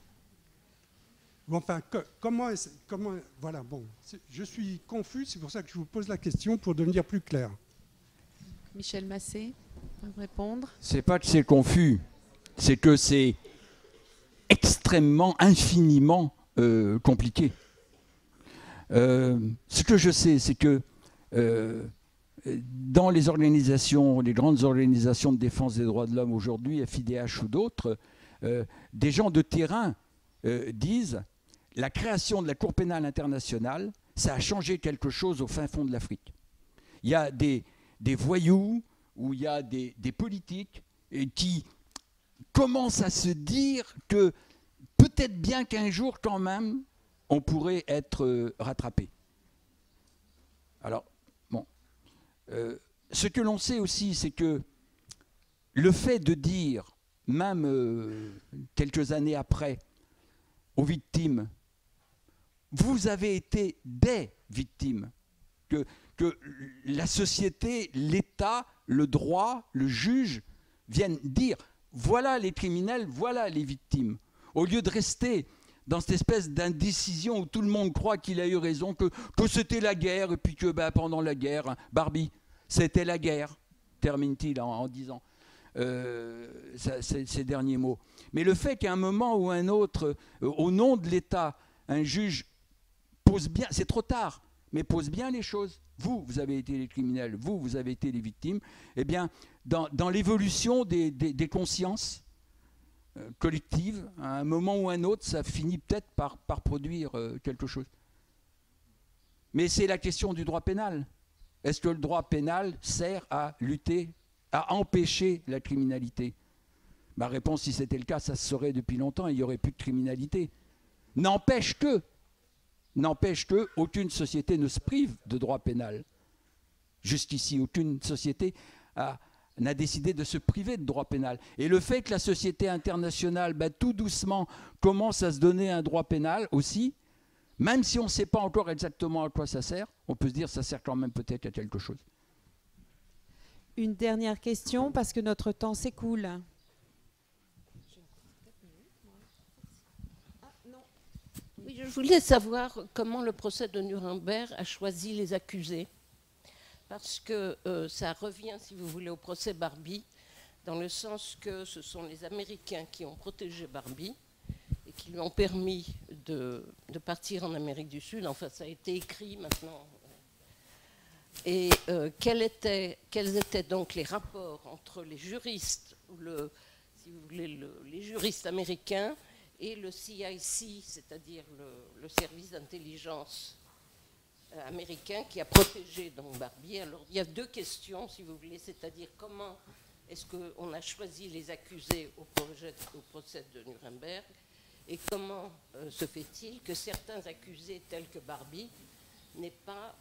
Enfin, comment voilà, bon, je suis confus, c'est pour ça que je vous pose la question pour devenir plus clair. Michel Massé, vous répondre. C'est pas que c'est confus, c'est que c'est extrêmement, infiniment compliqué. Ce que je sais, c'est que dans les organisations, les grandes organisations de défense des droits de l'homme aujourd'hui, FIDH ou d'autres, des gens de terrain disent la création de la Cour pénale internationale, ça a changé quelque chose au fin fond de l'Afrique. Il y a des voyous ou il y a des politiques qui commencent à se dire que peut-être bien qu'un jour, quand même, on pourrait être rattrapé. Alors, bon. Ce que l'on sait aussi, c'est que le fait de dire, même quelques années après, aux victimes, vous avez été des victimes, que la société, l'État, le droit, le juge viennent dire, voilà les criminels, voilà les victimes. Au lieu de rester dans cette espèce d'indécision où tout le monde croit qu'il a eu raison, que c'était la guerre, et puis que ben, pendant la guerre, hein, Barbie, c'était la guerre, termine-t-il en disant ces derniers mots. Mais le fait qu'à un moment ou un autre, au nom de l'État, un juge pose bien, c'est trop tard, mais pose bien les choses. Vous avez été les criminels, vous avez été les victimes. Eh bien, dans l'évolution des consciences collective, à un moment ou un autre, ça finit peut-être par produire quelque chose. Mais c'est la question du droit pénal. Est-ce que le droit pénal sert à lutter, à empêcher la criminalité? Ma réponse, si c'était le cas, ça se saurait depuis longtemps, il n'y aurait plus de criminalité. N'empêche que, aucune société ne se prive de droit pénal. Jusqu'ici, aucune société n'a décidé de se priver de droit pénal. Et le fait que la société internationale, ben, tout doucement, commence à se donner un droit pénal aussi, même si on ne sait pas encore exactement à quoi ça sert, on peut se dire que ça sert quand même peut-être à quelque chose. Une dernière question, parce que notre temps s'écoule. Oui, je voulais savoir comment le procès de Nuremberg a choisi les accusés. Parce que ça revient, si vous voulez, au procès Barbie, dans le sens que ce sont les Américains qui ont protégé Barbie et qui lui ont permis de partir en Amérique du Sud. Enfin, ça a été écrit maintenant Et quels étaient donc les rapports entre les juristes, si vous voulez, les juristes américains et le CIC, c'est-à-dire le service d'intelligence américain qui a protégé donc Barbie. Alors il y a deux questions, si vous voulez, c'est-à-dire comment est-ce qu'on a choisi les accusés au procès de Nuremberg et comment se fait-il que certains accusés tels que Barbie n'aient pas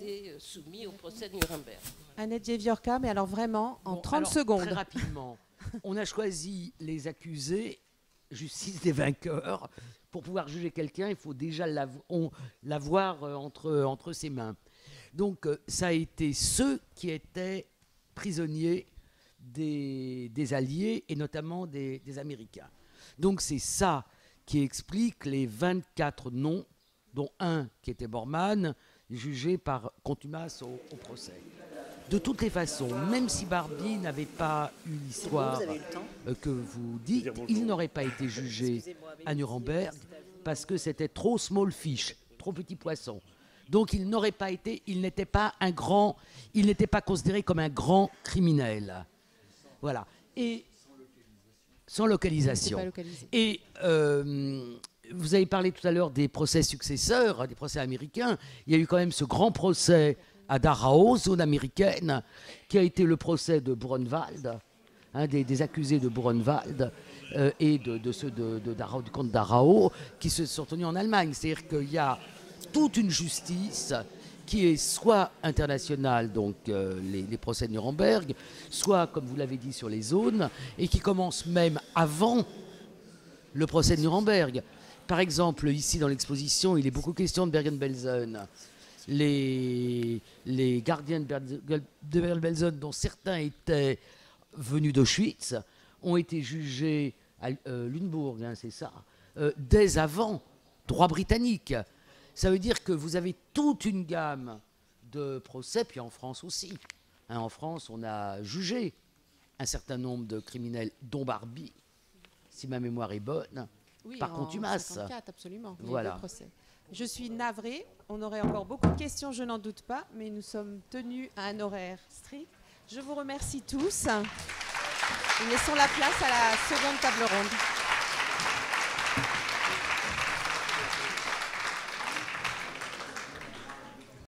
été soumis au procès de Nuremberg. Annette Wieviorka, mais alors vraiment en 30 secondes. Très rapidement, on a choisi les accusés, justice des vainqueurs. Pour pouvoir juger quelqu'un, il faut déjà l'avoir entre ses mains. Donc ça a été ceux qui étaient prisonniers des Alliés et notamment des Américains. Donc c'est ça qui explique les 24 noms, dont un qui était Bormann, jugé par contumace au procès. De toutes les façons, même si Barbie n'avait pas eu l'histoire que vous dites, il n'aurait pas été jugé à Nuremberg parce que c'était trop small fish, trop petit poisson. Donc il n'aurait pas été, il n'était pas considéré comme un grand criminel. Voilà. Et sans localisation. Et vous avez parlé tout à l'heure des procès successeurs, des procès américains. Il y a eu quand même ce grand procès à Darao, zone américaine, qui a été le procès de Buchenwald, hein, des accusés de Buchenwald et de ceux de Darao, du comte Darao, qui se sont tenus en Allemagne. C'est-à-dire qu'il y a toute une justice qui est soit internationale, donc les procès de Nuremberg, soit, comme vous l'avez dit, sur les zones, et qui commence même avant le procès de Nuremberg. Par exemple, ici dans l'exposition, il est beaucoup question de Bergen-Belsen. Les gardiens de Bergen-Belsen, dont certains étaient venus d'Auschwitz, ont été jugés à Lunebourg, hein, c'est ça, dès avant droit britannique. Ça veut dire que vous avez toute une gamme de procès, puis en France aussi. Hein, en France, on a jugé un certain nombre de criminels, dont Barbie, si ma mémoire est bonne, oui, par contumace. 54, absolument. Voilà. Je suis navrée, on aurait encore beaucoup de questions, je n'en doute pas, mais nous sommes tenus à un horaire strict. Je vous remercie tous. Laissons la place à la seconde table ronde.